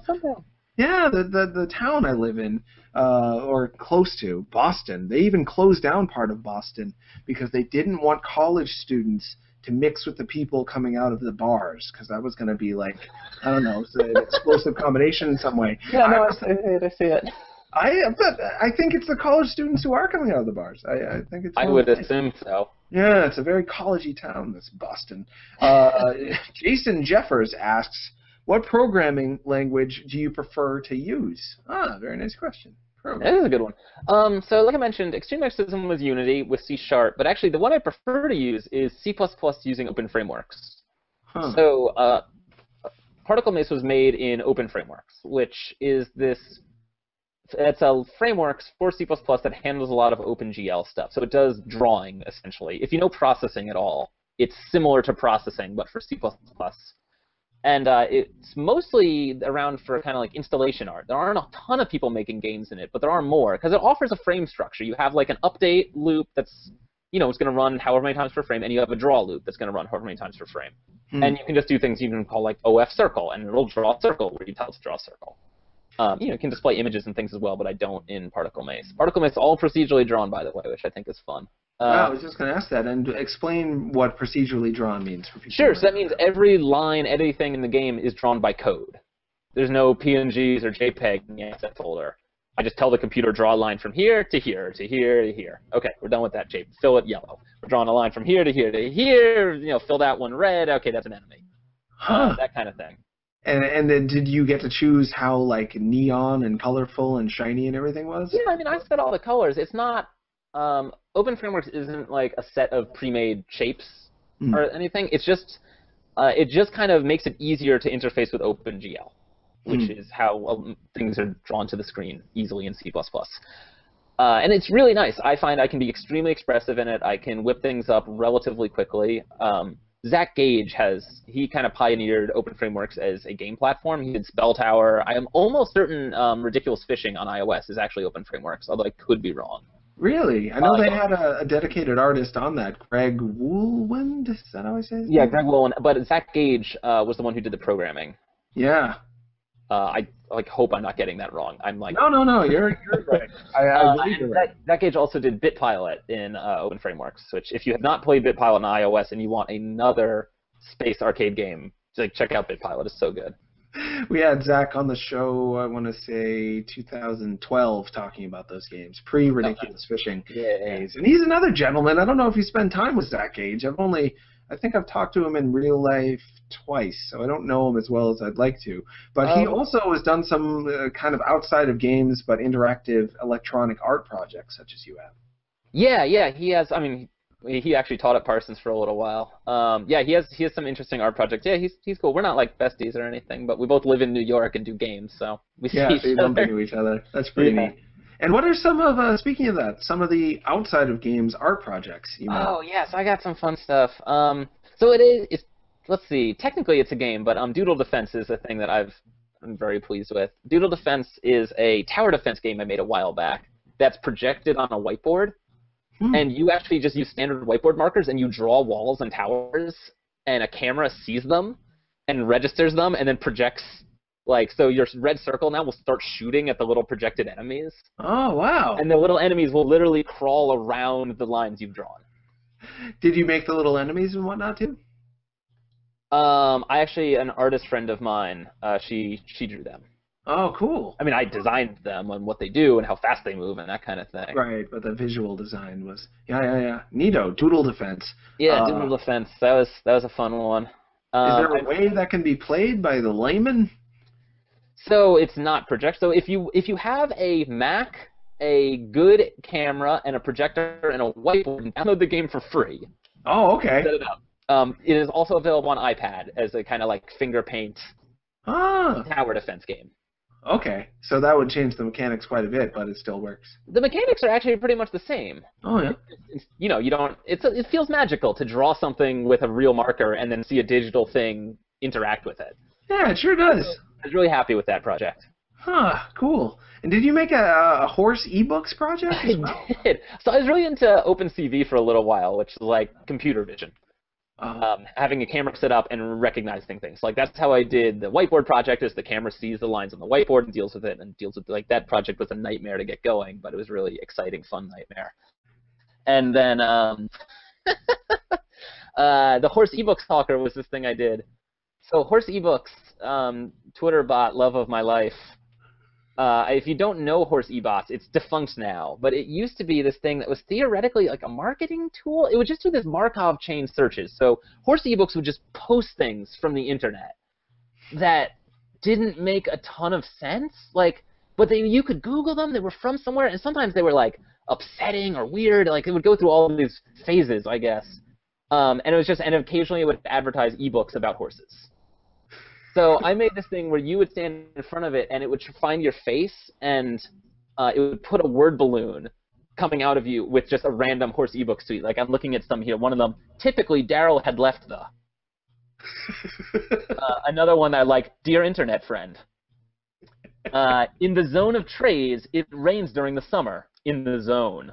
yeah, the, the, the town I live in, uh, or close to, Boston. They even closed down part of Boston because they didn't want college students to mix with the people coming out of the bars, because that was going to be like, I don't know, an explosive combination in some way. Yeah, no, I, was, I see it. I see it. I, but I think it's the college students who are coming out of the bars. I, I think it's. I would assume so. Yeah, it's a very college-y town, this Boston. Uh, Jason Jeffers asks, what programming language do you prefer to use? Ah, very nice question. That is a good one. Um, so like I mentioned, Extreme Exorcism was Unity with C Sharp, but actually the one I prefer to use is C plus plus using open frameworks. Huh. So uh, Particle Mace was made in open frameworks, which is this, it's a frameworks for C plus plus that handles a lot of OpenGL stuff. So it does drawing, essentially. If you know processing at all, it's similar to processing, but for C plus plus. And uh, it's mostly around for kind of like installation art. There aren't a ton of people making games in it, but there are more because it offers a frame structure. You have like an update loop that's, you know, it's going to run however many times per frame, and you have a draw loop that's going to run however many times per frame. Hmm. And you can just do things you can call like O F circle, and it'll draw a circle where you tell it to draw a circle. Um, you know, it can display images and things as well, but I don't in Particle Mace. Particle Mace is all procedurally drawn, by the way, which I think is fun. Um, wow, I was just going to ask that, and explain what procedurally drawn means for people. Sure, so that means every line, anything in the game is drawn by code. There's no P N Gs or JPEG in the asset folder. I just tell the computer, draw a line from here to here to here to here. Okay, we're done with that shape. Fill it yellow. We're drawing a line from here to here to here. You know, fill that one red. Okay, that's an enemy. Huh. Uh, that kind of thing. And, and then did you get to choose how, like, neon and colorful and shiny and everything was? Yeah, I mean, I set all the colors. It's not... Um, Open Frameworks isn't like a set of pre-made shapes mm. or anything. It's just uh, it just kind of makes it easier to interface with OpenGL, which mm. is how um, things are drawn to the screen easily in C plus plus. Uh, and it's really nice. I find I can be extremely expressive in it. I can whip things up relatively quickly. Um, Zach Gage has he kind of pioneered Open Frameworks as a game platform. He did Spell Tower. I am almost certain um, Ridiculous Fishing on iOS is actually Open Frameworks, although I could be wrong. Really? I know uh, they yeah. had a, a dedicated artist on that, Greg Wohlwend? Is that how I say it? Yeah, Greg Wohlwend. But Zach Gage uh, was the one who did the programming. Yeah. Uh, I like hope I'm not getting that wrong. I'm like no, no, no. You're you're right. I, I believe uh, you're right. Zach, Zach Gage also did BitPilot in uh, Open Frameworks, which if you have not played BitPilot on iOS and you want another space arcade game, just, like check out BitPilot. It's so good. We had Zach on the show, I want to say two thousand twelve, talking about those games, pre-Ridiculous Fishing days. And he's another gentleman. I don't know if you spend time with Zach Gage. I've only, I think I've talked to him in real life twice, so I don't know him as well as I'd like to. But um, he also has done some uh, kind of outside of games, but interactive electronic art projects, such as you have. Yeah, yeah, he has, I mean... He actually taught at Parsons for a little while. Um, yeah, he has he has some interesting art projects. Yeah, he's he's cool. We're not like besties or anything, but we both live in New York and do games, so we yeah, see so each other. Yeah, we bump into each other. That's pretty yeah. neat. And what are some of uh, speaking of that, some of the outside of games art projects? You know? Oh yeah, so I got some fun stuff. Um, so it is. It's, let's see. Technically, it's a game, but um, Doodle Defense is a thing that I've I'm very pleased with. Doodle Defense is a tower defense game I made a while back. That's projected on a whiteboard. Hmm. And you actually just use standard whiteboard markers, and you draw walls and towers, and a camera sees them and registers them and then projects. Like, so your red circle now will start shooting at the little projected enemies. Oh, wow. And the little enemies will literally crawl around the lines you've drawn. Did you make the little enemies and whatnot, too? Um, I actually, an artist friend of mine, uh, she, she drew them. Oh, cool. I mean, I designed them and what they do and how fast they move and that kind of thing. Right, but the visual design was, yeah, yeah, yeah. Neato, Doodle Defense. Yeah, uh, Doodle Defense. That was that was a fun one. Um, is there a way that can be played by the layman? So it's not project. So if you if you have a Mac, a good camera, and a projector and a whiteboard, download the game for free. Oh, okay. Set it up. Um, it is also available on iPad as a kind of like finger paint ah. tower defense game. Okay, so that would change the mechanics quite a bit, but it still works. The mechanics are actually pretty much the same. Oh, yeah. It's, you know, you don't... It's a, it feels magical to draw something with a real marker and then see a digital thing interact with it. Yeah, it sure does. was really happy with that project. Huh, cool. And did you make a, a horse ebooks project? As well? I did. So I was really into OpenCV for a little while, which is like computer vision. Uh-huh. Um, having a camera set up and recognizing things. Like that's how I did the whiteboard project, is the camera sees the lines on the whiteboard and deals with it and deals with like that project was a nightmare to get going, but it was really exciting, fun nightmare. And then um, uh, the horse ebooks talker was this thing I did. So horse ebooks, um, Twitter bot, love of my life. Uh, if you don't know Horse eBots, it's defunct now, but it used to be this thing that was theoretically like a marketing tool. It would just do this Markov chain searches. So Horse eBooks would just post things from the internet that didn't make a ton of sense. Like, but they, you could Google them. They were from somewhere, and sometimes they were like upsetting or weird. Like it would go through all of these phases, I guess. Um, and it was just, and occasionally it would advertise ebooks about horses. So I made this thing where you would stand in front of it, and it would find your face, and uh, it would put a word balloon coming out of you with just a random horse ebook suite. Like, I'm looking at some here. One of them, typically, Daryl had left the. Uh, another one I like, Dear Internet Friend. Uh, in the zone of trays, it rains during the summer. In the zone.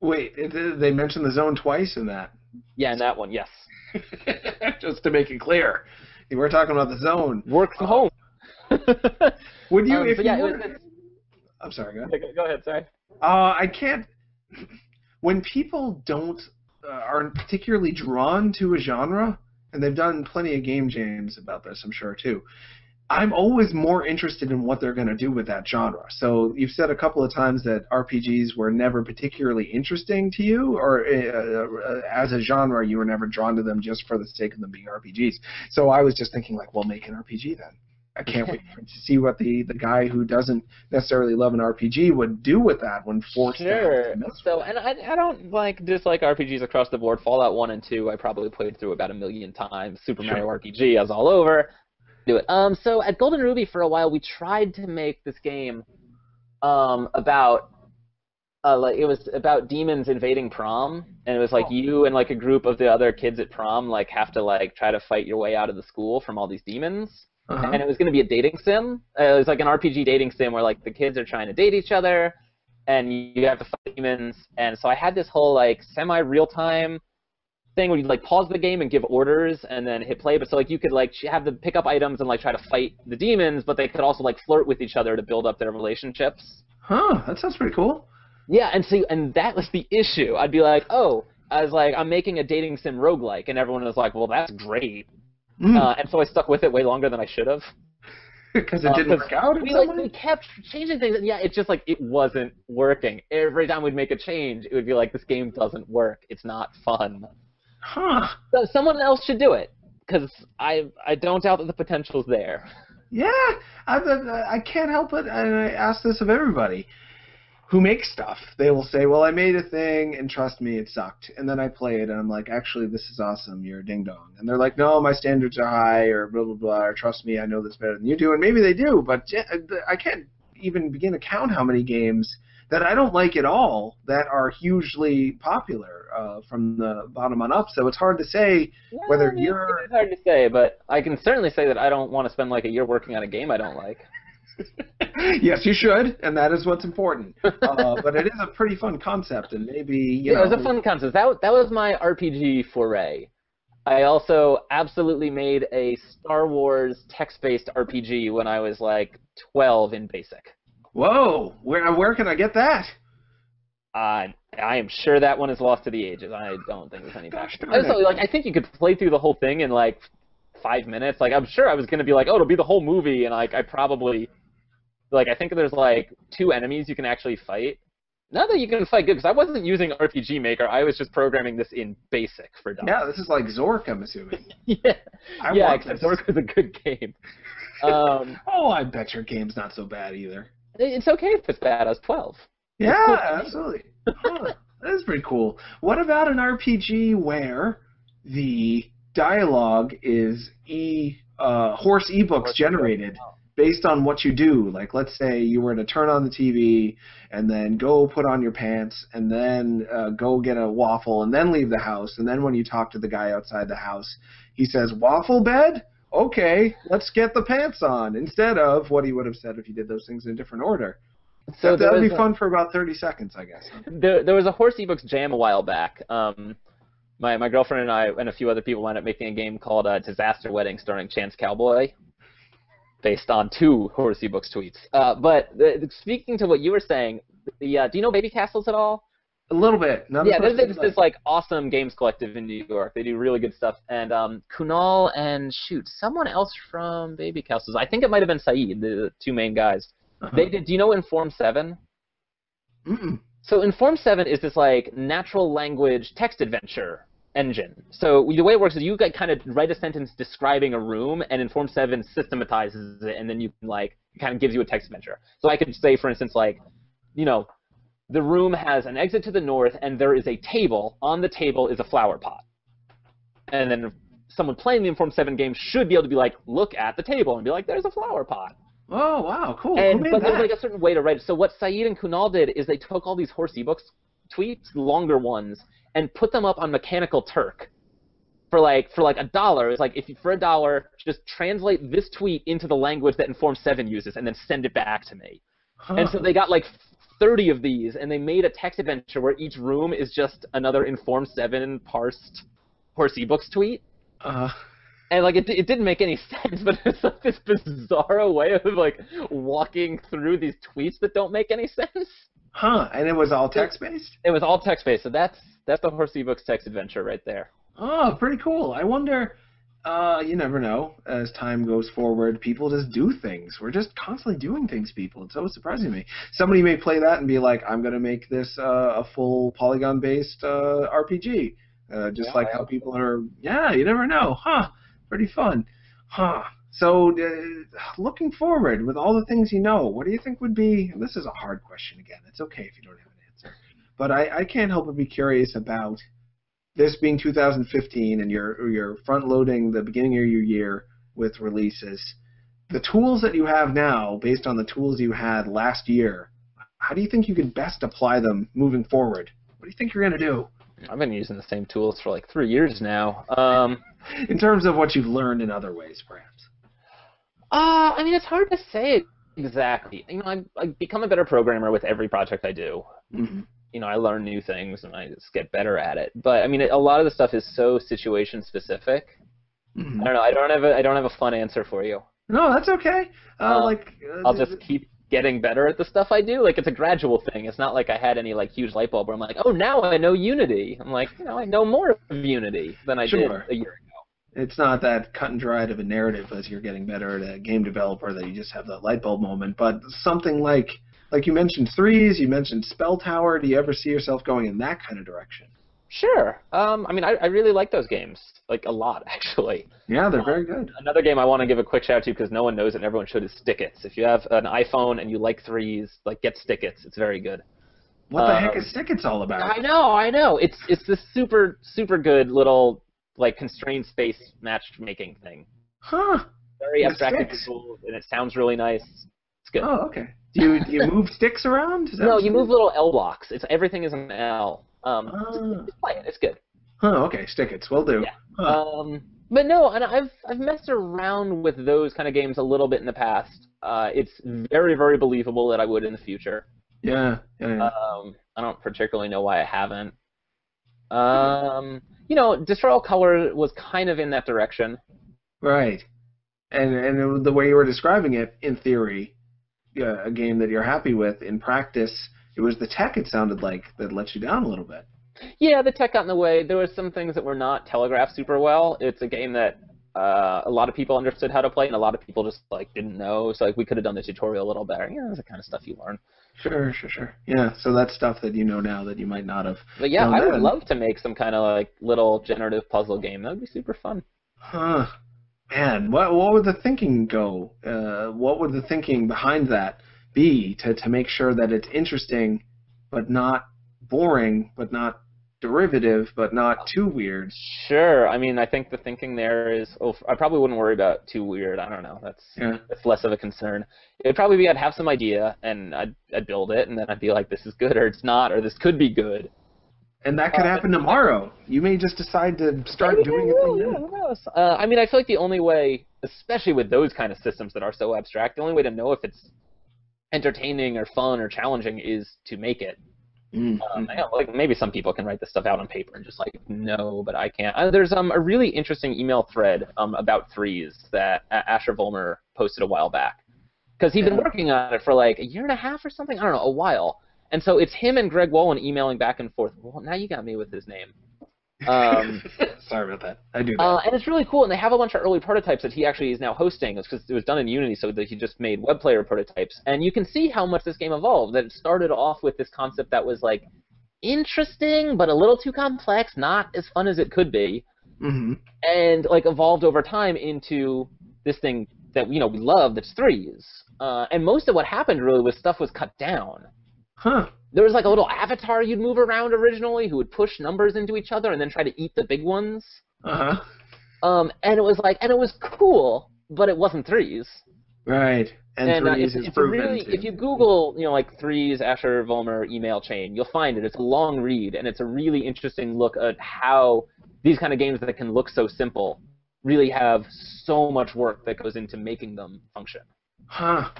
Wait, they mentioned the zone twice in that? Yeah, in that one, yes. Just to make it clear. We're talking about the zone. Work from home. Would you? Um, if yeah, you were, was, I'm sorry. Go ahead. Go ahead. Sorry. Uh, I can't. When people don't uh, aren't particularly drawn to a genre, and they've done plenty of game jams about this, I'm sure too. I'm always more interested in what they're going to do with that genre. So you've said a couple of times that R P Gs were never particularly interesting to you, or uh, uh, as a genre, you were never drawn to them just for the sake of them being R P Gs. So I was just thinking, like, well, make an R P G then. I can't wait to see what the, the guy who doesn't necessarily love an R P G would do with that when forced sure. to mess so, with it. And I, I don't like dislike R P Gs across the board. Fallout one and two I probably played through about a million times. Super sure. Mario R P G, I was all over. Do it. Um, so at Golden Ruby for a while, we tried to make this game um, about uh, like it was about demons invading prom, and it was like oh. you and like a group of the other kids at prom like have to like try to fight your way out of the school from all these demons. Uh-huh. And it was going to be a dating sim. Uh, it was like an R P G dating sim where like the kids are trying to date each other, and you have to fight demons. And so I had this whole like semi real time. Thing where you like pause the game and give orders and then hit play, but so like you could like have them pick up items and like try to fight the demons, but they could also like flirt with each other to build up their relationships. Huh, that sounds pretty cool. Yeah, and so and that was the issue. I'd be like, oh, I was like, I'm making a dating sim roguelike, and everyone was like, well, that's great. Mm. Uh, and so I stuck with it way longer than I should have. Because it didn't uh, work out. We, like, we kept changing things, and yeah, it's just like it wasn't working. Every time we'd make a change, it would be like, this game doesn't work. It's not fun. Huh. So someone else should do it, because I I don't doubt that the potential's there. Yeah, I I can't help it, and I ask this of everybody who makes stuff. They will say, well, I made a thing, and trust me, it sucked. And then I play it, and I'm like, actually, this is awesome, you're a ding-dong. And they're like, no, my standards are high, or blah, blah, blah, or trust me, I know this better than you do. And maybe they do, but I can't even begin to count how many games that I don't like at all that are hugely popular uh, from the bottom on up. So it's hard to say yeah, whether I mean, you're... It's hard to say, but I can certainly say that I don't want to spend like a year working on a game I don't like. Yes, you should, and that is what's important. Uh, but it is a pretty fun concept, and maybe... You yeah, know, it was a fun concept. That, that was my R P G foray. I also absolutely made a Star Wars text-based R P G when I was like twelve in BASIC. Whoa! Where where can I get that? Uh, I am sure that one is lost to the ages. I don't think there's any back. Also, like I think you could play through the whole thing in like five minutes. Like I'm sure I was gonna be like, oh, it'll be the whole movie, and like I probably, like I think there's like two enemies you can actually fight. Not that you can fight good, because I wasn't using R P G Maker. I was just programming this in BASIC for dumb. Yeah, this is like Zork, I'm assuming. yeah, I yeah, except this. Zork was a good game. Um, oh, I bet your game's not so bad either. It's okay if it's bad. I was twelve. Yeah, cool. Absolutely. Huh, that is pretty cool. What about an R P G where the dialogue is e uh, horse ebooks generated based on what you do? Like, let's say you were to turn on the T V and then go put on your pants and then uh, go get a waffle and then leave the house. And then when you talk to the guy outside the house, he says, waffle bed? okay, let's get the pants on, instead of what he would have said if he did those things in a different order. So that would be a, fun for about thirty seconds, I guess. There, there was a Horse eBooks jam a while back. Um, my, my girlfriend and I and a few other people wound up making a game called uh, Disaster Wedding starring Chance Cowboy, based on two Horse eBooks tweets. Uh, but the, speaking to what you were saying, the uh, do you know Baby Castles at all? A little bit. Not yeah, there's this, this like awesome games collective in New York. They do really good stuff. And um, Kunal and shoot, someone else from Baby Castles. I think it might have been Saeed, the, the two main guys. Uh-huh. They did. Do you know Inform seven? Mm-mm. So Inform seven is this like natural language text adventure engine. So the way it works is you kind of write a sentence describing a room, and Inform seven systematizes it, and then you can like kind of gives you a text adventure. So I could say, for instance, like, you know, the room has an exit to the north, and there is a table. On the table is a flower pot. And then someone playing the Inform seven game should be able to be like, look at the table, and be like, there's a flower pot. Oh, wow, cool. And, but there's like a certain way to write it. So what Saeed and Kunal did is they took all these Horse eBooks tweets, longer ones, and put them up on Mechanical Turk for like for like a dollar. It's like, if you, for a dollar, just translate this tweet into the language that Inform seven uses, and then send it back to me. Huh. And so they got like thirty of these, and they made a text adventure where each room is just another Inform seven parsed Horse eBooks tweet. Uh-huh. And like it, it didn't make any sense, but it's like this bizarre way of like walking through these tweets that don't make any sense. Huh? And it was all text based. It, it was all text based. So that's that's the Horse eBooks text adventure right there. Oh, pretty cool. I wonder. Uh, you never know. As time goes forward, people just do things. We're just constantly doing things, people. It's always surprising to me. Somebody may play that and be like, "I'm gonna make this uh, a full polygon based uh, R P G," uh, just yeah, like how people are. Yeah, you never know, huh? Pretty fun. Huh. So uh, looking forward with all the things you know, what do you think would be, this is a hard question again, it's okay if you don't have an answer, but I, I can't help but be curious about this being two thousand fifteen and you're, you're front-loading the beginning of your year with releases. The tools that you have now, based on the tools you had last year, how do you think you could best apply them moving forward? What do you think you're going to do? I've been using the same tools for like three years now. Um, in terms of what you've learned in other ways, perhaps. Uh, I mean, it's hard to say exactly. You know, I, I become a better programmer with every project I do. Mm-hmm. You know, I learn new things and I just get better at it. But I mean, it, a lot of the stuff is so situation specific. Mm-hmm. I don't know. I don't have a. I don't have a fun answer for you. No, that's okay. Uh, um, like uh, I'll just keep getting better at the stuff I do. Like, it's a gradual thing. It's not like I had any like huge light bulb where I'm like, oh, now I know Unity. I'm like, you know, I know more of Unity than I sure. did a year ago. It's not that cut and dried of a narrative as you're getting better at a game developer that you just have that light bulb moment, but something like, like you mentioned threes, you mentioned Spell Tower. Do you ever see yourself going in that kind of direction? Sure. Um, I mean, I, I really like those games, like a lot, actually. Yeah, they're um, very good. Another game I want to give a quick shout to because no one knows it and everyone should is Stick It's. If you have an iPhone and you like threes, like get Stick It's. It's very good. What um, the heck is Stick It's all about? I know, I know. It's it's this super super good little like constrained space matchmaking thing. Huh. Very abstract and cool, and it sounds really nice. It's good. Oh, okay. Do you do you move sticks around? Is that no, you move little L blocks. It's everything is an L. Um, uh, just play it. It's good. Huh, okay, Stick It's. Will do. Yeah. Huh. Um, but no, and I've I've messed around with those kind of games a little bit in the past. Uh, it's very very believable that I would in the future. Yeah. yeah, yeah. Um, I don't particularly know why I haven't. Um, you know, Destroy All Color was kind of in that direction. Right. And and the way you were describing it, in theory, yeah, a game that you're happy with. In practice, it was the tech, it sounded like, that let you down a little bit. Yeah, the tech got in the way. There were some things that were not telegraphed super well. It's a game that uh, a lot of people understood how to play, and a lot of people just like didn't know. So like we could have done the tutorial a little better. Yeah, that's the kind of stuff you learn. Sure, sure, sure. Yeah, so that's stuff that you know now that you might not have. But yeah, I would love to make some kind of like little generative puzzle game. That would be super fun. Huh. Man, what, what would the thinking go? Uh, what would the thinking behind that be to, to make sure that it's interesting but not boring, but not derivative, but not too weird? Sure. I mean, I think the thinking there is, oh, I probably wouldn't worry about too weird. I don't know. That's, yeah. that's less of a concern. It would probably be I'd have some idea, and I'd, I'd build it, and then I'd be like, this is good, or it's not, or this could be good. And that could happen uh, tomorrow. You may just decide to start doing it. Yeah, who knows? Uh, I mean, I feel like the only way especially with those kind of systems that are so abstract, the only way to know if it's entertaining or fun or challenging is to make it. Mm-hmm. um, I know, like maybe some people can write this stuff out on paper and just like, no, but I can't. Uh, there's um, a really interesting email thread um, about threes that uh, Asher Vollmer posted a while back. Because he'd been working on it for like a year and a half or something, I don't know, a while. And so it's him and Greg Wohlwend emailing back and forth. Well, now you got me with his name. Um, Sorry about that. I do that. Uh, and it's really cool, and they have a bunch of early prototypes that he actually is now hosting. It's because it was done in Unity, so that he just made web player prototypes. And you can see how much this game evolved. That it started off with this concept that was like interesting, but a little too complex, not as fun as it could be, mm-hmm. and like evolved over time into this thing that you know we love. That's threes. Uh, and most of what happened really was stuff was cut down. Huh. There was like a little avatar you'd move around originally who would push numbers into each other and then try to eat the big ones. Uh huh. Um, and it was like, and it was cool, but it wasn't threes. Right. And, and threes uh, it's, is it's proven really, too. If you Google, you know, like threes Asher Vollmer email chain, you'll find it. It's a long read, and it's a really interesting look at how these kind of games that can look so simple really have so much work that goes into making them function. Huh.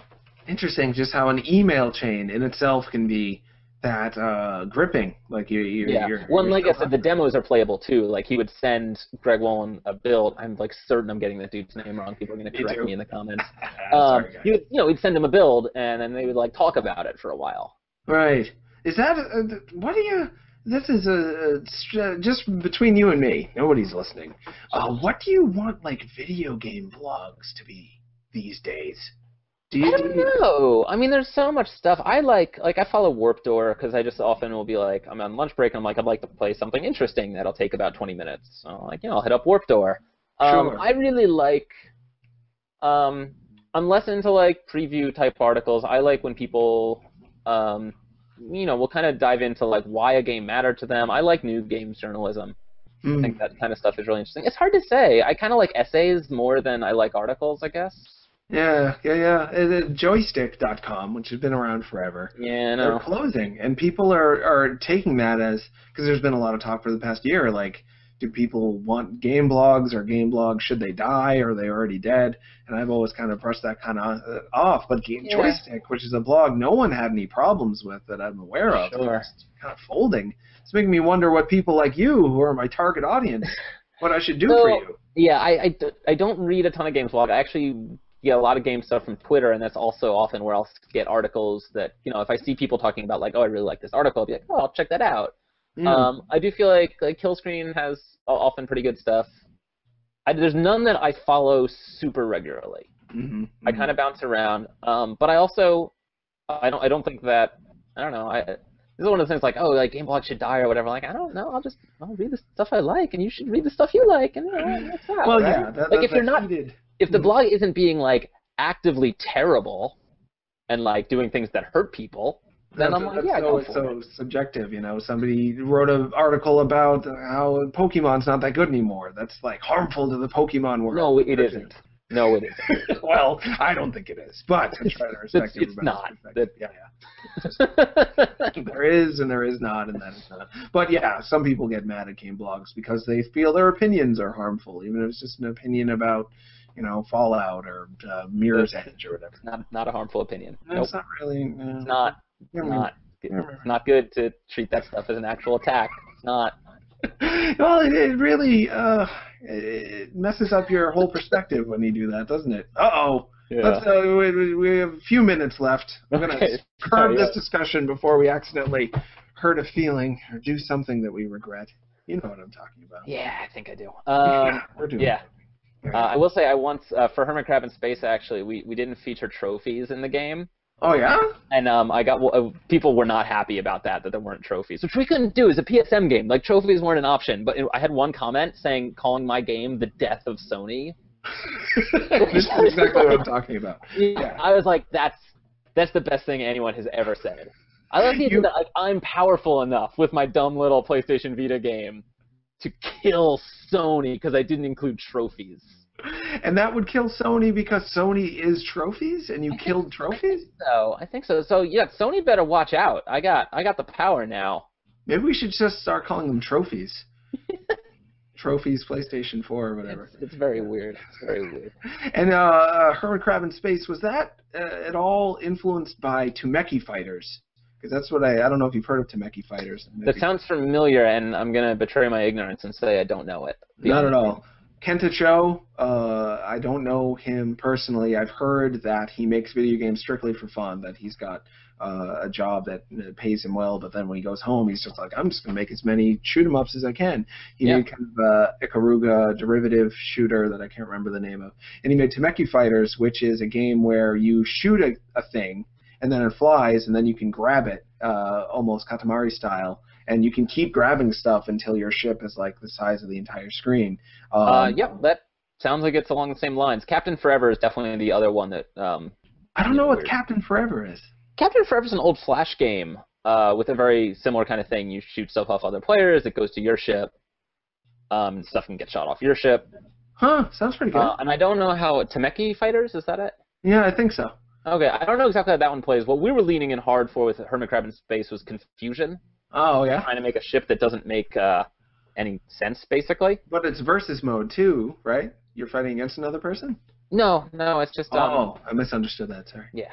Interesting. Just how an email chain in itself can be that uh, gripping, like you. you yeah. You're, well, you're like I said, the demos are playable too. Like he would send Greg Wohlwend a build. I'm like certain I'm getting the dude's name wrong. People are gonna correct me, me in the comments. um, Sorry, you, you know, he'd send him a build, and then they would like talk about it for a while. Right. Is that uh, what do you? This is a, a just between you and me. Nobody's listening. Uh, what do you want like video game blogs to be these days? I don't know. I mean, there's so much stuff. I like, like I follow Warped Door because I just often will be like, I'm on lunch break, and I'm like, I'd like to play something interesting that'll take about twenty minutes. So I'm like, yeah, I'll hit up Warped Door. Um, sure. I really like, um, I'm less into like preview type articles. I like when people, um, you know, will kind of dive into like why a game mattered to them. I like new games journalism. Mm. I think that kind of stuff is really interesting. It's hard to say. I kind of like essays more than I like articles, I guess. Yeah, yeah, yeah. joystick dot com, which has been around forever. Yeah, no. They're closing, and people are, are taking that as, because there's been a lot of talk for the past year, like, do people want game blogs, or game blogs, should they die, or are they already dead? And I've always kind of brushed that kind of off, but Game yeah. Joystick, which is a blog no one had any problems with that I'm aware of, sure. It's kind of folding. It's making me wonder what people like you, who are my target audience, what I should do so, for you. Yeah, I, I, I don't read a ton of games blog. I actually... get a lot of game stuff from Twitter, and that's also often where I'll get articles that, you know, if I see people talking about, like, oh, I really like this article, I'll be like, oh, I'll check that out. Mm. Um, I do feel like, like Killscreen has often pretty good stuff. I, there's none that I follow super regularly. Mm-hmm. I kind of bounce around, um, but I also, I don't, I don't think that, I don't know, I, this is one of the things like, oh, like, Gameblog should die or whatever. Like, I don't know, I'll just, I'll read the stuff I like, and you should read the stuff you like, and you know, that's that, well, right? yeah, that, like, if you're not... Heated. If the blog isn't being, like, actively terrible and, like, doing things that hurt people, then that's, I'm like, yeah, so, go for it's so it. subjective, you know. Somebody wrote an article about how Pokemon's not that good anymore. That's, like, harmful to the Pokemon world. No, it isn't. isn't. No, it isn't. Well, I don't think it is, but I try to respect it's, it's not. That, yeah, yeah. There is and there is not, and that is not. But yeah, some people get mad at game blogs because they feel their opinions are harmful, even if it's just an opinion about... you know, Fallout or uh, Mirror's Edge or whatever. Not, not a harmful opinion. No, nope. It's not really. No. It's not. It's not. It's not good to treat that stuff as an actual attack. It's not. Well, it, it really uh, it messes up your whole perspective when you do that, doesn't it? Uh oh. Yeah. Let's, uh, we, we have a few minutes left. I'm gonna okay. curb oh, yeah. this discussion before we accidentally hurt a feeling or do something that we regret. You know what I'm talking about. Yeah, I think I do. Um, yeah, we're doing. Yeah. It. Uh, I will say I once, uh, for Hermit Crab in Space, actually, we, we didn't feature trophies in the game. Oh, yeah? And um, I got well, uh, people were not happy about that, that there weren't trophies, which we couldn't do. It was a P S M game. Like, trophies weren't an option. But it, I had one comment saying, calling my game the death of Sony. This is exactly what I'm talking about. Yeah. I was like, that's that's the best thing anyone has ever said. I like the idea that like, I'm powerful enough with my dumb little PlayStation Vita game to kill Sony because I didn't include trophies. And that would kill Sony because Sony is trophies, and you I killed think, trophies? I think so, I think so. So yeah, Sony better watch out. I got I got the power now. Maybe we should just start calling them trophies. Trophies PlayStation four or whatever. It's, it's very weird. It's very weird. And uh, Hermit Crab in Space, was that uh, at all influenced by Temeki Fighters? Because that's what I, I don't know if you've heard of Temeki Fighters. Maybe. That sounds familiar, and I'm going to betray my ignorance and say I don't know it. Not at all. Kenta Cho, uh, I don't know him personally. I've heard that he makes video games strictly for fun, that he's got uh, a job that pays him well, but then when he goes home, he's just like, I'm just going to make as many shoot-em-ups as I can. He yeah. made kind of a Ikaruga derivative shooter that I can't remember the name of. And he made Temeki Fighters, which is a game where you shoot a, a thing, and then it flies, and then you can grab it, uh, almost Katamari style. And you can keep grabbing stuff until your ship is like the size of the entire screen. Um, uh, yep, that sounds like it's along the same lines. Captain Forever is definitely the other one that. Um, I don't know what weird. Captain Forever is. Captain Forever is an old Flash game uh, with a very similar kind of thing. You shoot stuff off other players, it goes to your ship. Um, stuff can get shot off your ship. Huh, sounds pretty good. Uh, and I don't know how. Temeki Fighters, is that it? Yeah, I think so. Okay, I don't know exactly how that one plays. What we were leaning in hard for with Hermit Crab in Space was Confusion. Oh, yeah. Trying to make a ship that doesn't make uh, any sense, basically. But it's versus mode, too, right? You're fighting against another person? No, no, it's just... Um, oh, I misunderstood that, sorry. Yeah.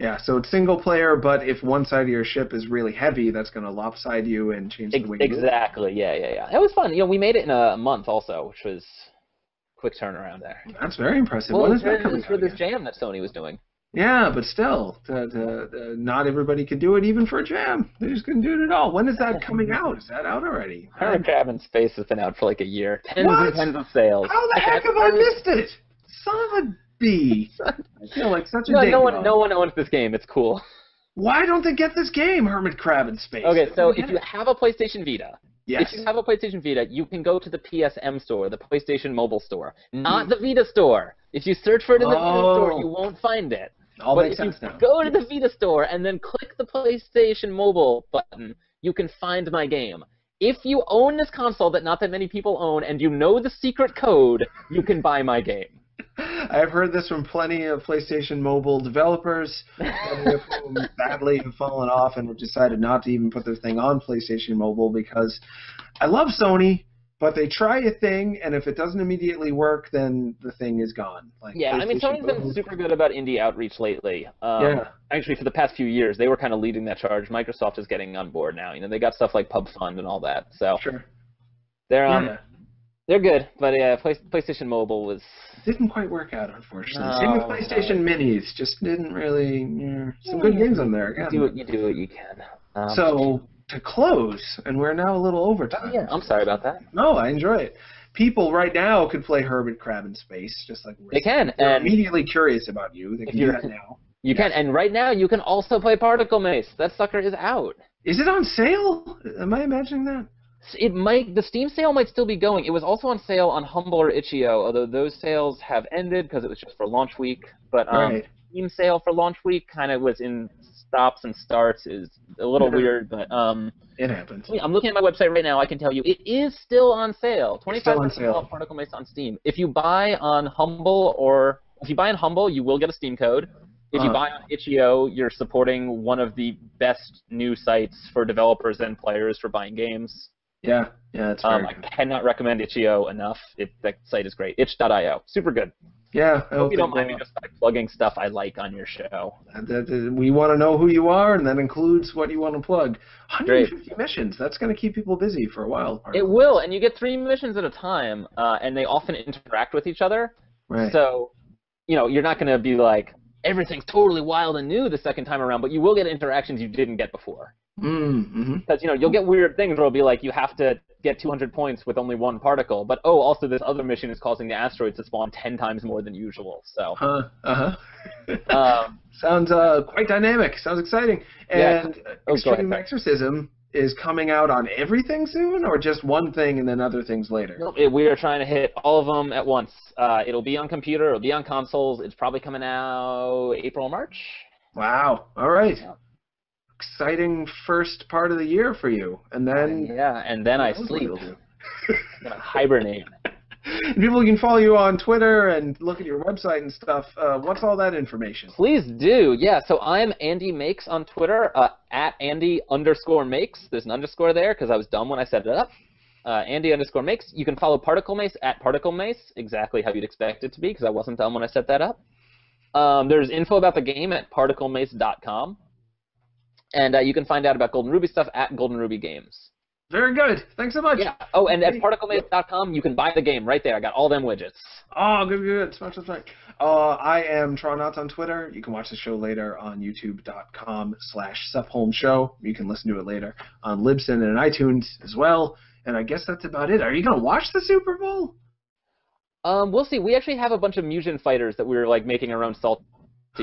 Yeah, so it's single player, but if one side of your ship is really heavy, that's going to lopside you and change the way you move. Exactly, yeah, yeah, yeah. It was fun. You know, we made it in a month, also, which was a quick turnaround there. That's very impressive. Well, when is that coming out for this jam that Sony was doing. Yeah, but still, to, to, to not everybody could do it, even for a jam. They just couldn't do it at all. When is that coming out? Is that out already? Hermit Crab in Space has been out for like a year. Tens what? and tens of sales. How the like, heck have I missed it? Son of a bee. I feel like such a no, dick. No one, no one owns this game. It's cool. Why don't they get this game, Hermit Crab in Space? Okay, so if you have a PlayStation Vita, yes. if you have a PlayStation Vita, you can go to the P S M store, the PlayStation Mobile store, not mm. the Vita store. If you search for it in the oh. Vita store, you won't find it. All but if you now. go to the Vita store and then click the PlayStation Mobile button, you can find my game. If you own this console that not that many people own and you know the secret code, you can buy my game. I've heard this from plenty of PlayStation Mobile developers, many of whom badly have fallen off and have decided not to even put their thing on PlayStation Mobile because I love Sony. But they try a thing, and if it doesn't immediately work, then the thing is gone. Like, yeah, I mean, Sony's been super good about indie outreach lately. Um, yeah. Actually, for the past few years, they were kind of leading that charge. Microsoft is getting on board now. You know, they got stuff like PubFund and all that. So sure. They're um, yeah. they're good, but yeah, Play PlayStation Mobile was it didn't quite work out, unfortunately. No, Same with PlayStation no. Minis, just didn't really. You know, some yeah, good games on there. Again. You do what you do what you can. Um, so. To close, and we're now a little over time. Yeah, I'm sorry about that. No, I enjoy it. People right now could play Hermit Crab in Space, just like we're they can. They're and immediately curious about you. They can do that now. You yes. can, and right now you can also play Particle Mace. That sucker is out. Is it on sale? Am I imagining that? It might. The Steam sale might still be going. It was also on sale on Humble or itch dot i o, although those sales have ended because it was just for launch week. But um, right. Steam sale for launch week kind of was in. Stops and starts is a little weird, but um, it happens. I'm looking at my website right now. I can tell you it is still on sale. twenty-five percent off Particle Mace on Steam. If you buy on Humble or if you buy on Humble, you will get a Steam code. If you uh, buy on itch dot i o, you're supporting one of the best new sites for developers and players for buying games. Yeah, yeah, that's um, I cannot recommend itch dot i o enough. It, that site is great. itch dot i o, super good. Yeah, I hope, hope you don't mind me just like plugging stuff I like on your show. We want to know who you are, and that includes what you want to plug. one hundred fifty Great. missions. That's going to keep people busy for a while. Partly. It will, and you get three missions at a time, uh, and they often interact with each other. Right. So, you know, you're not going to be like everything's totally wild and new the second time around, but you will get interactions you didn't get before. Mm-hmm. Because you know you'll get weird things where it'll be like you have to get two hundred points with only one particle, but oh, also this other mission is causing the asteroids to spawn ten times more than usual. So. Uh huh. Uh-huh. um, Sounds uh, quite dynamic. Sounds exciting. And yeah. oh, Extreme Exorcism is coming out on everything soon, or just one thing and then other things later? No, it, we are trying to hit all of them at once. Uh, it'll be on computer. It'll be on consoles. It's probably coming out April, March. Wow. All right. Yeah. Exciting first part of the year for you, and then yeah, and then I sleep, I hibernate. And people can follow you on Twitter and look at your website and stuff. Uh, what's all that information? Please do, yeah. So I'm Andy Makes on Twitter uh, at Andy underscore Makes. There's an underscore there because I was dumb when I set it up. Uh, Andy underscore Mix. You can follow Particle Mace at Particle Mace, exactly how you'd expect it to be, because I wasn't done when I set that up. Um, there's info about the game at particle mace dot com. And uh, you can find out about Golden Ruby stuff at Golden Ruby Games. Very good. Thanks so much. Yeah. Oh, and at particle mace dot com, you can buy the game right there. I got all them widgets. Oh, good, good, good. That's right. Uh, I am Tronots on Twitter. You can watch the show later on youtube dot com slash Seth Holmes Show. You can listen to it later on Libsyn and iTunes as well. And I guess that's about it. Are you going to watch the Super Bowl? Um, we'll see. We actually have a bunch of Mugen fighters that we were, like, making our own salty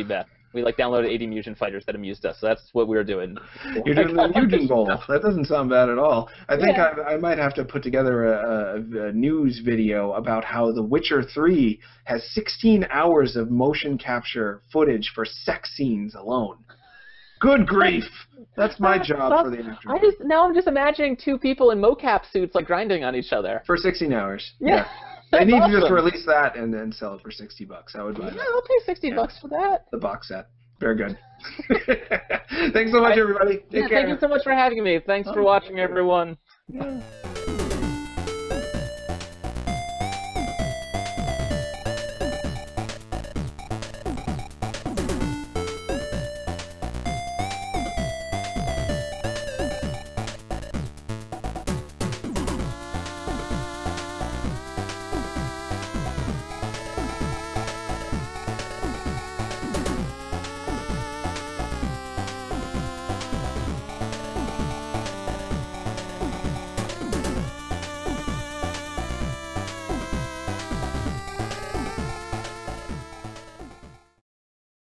bet. We, like, downloaded eighty Mugen fighters that amused us. So that's what we were doing. You're doing the Mugen Bowl. That doesn't sound bad at all. I think yeah. I, I might have to put together a, a news video about how The Witcher three has sixteen hours of motion capture footage for sex scenes alone. Good grief! That's my job for the afternoon. I just, now I'm just imagining two people in mocap suits, like, grinding on each other. For sixteen hours. Yeah. yeah. They need awesome. to just release that and then sell it for sixty bucks. I would buy yeah, that. Yeah, I'll pay sixty bucks for that. The box set. Very good. Thanks so much, everybody. Take yeah, care. Thank you so much for having me. Thanks oh, for watching, everyone. Yeah.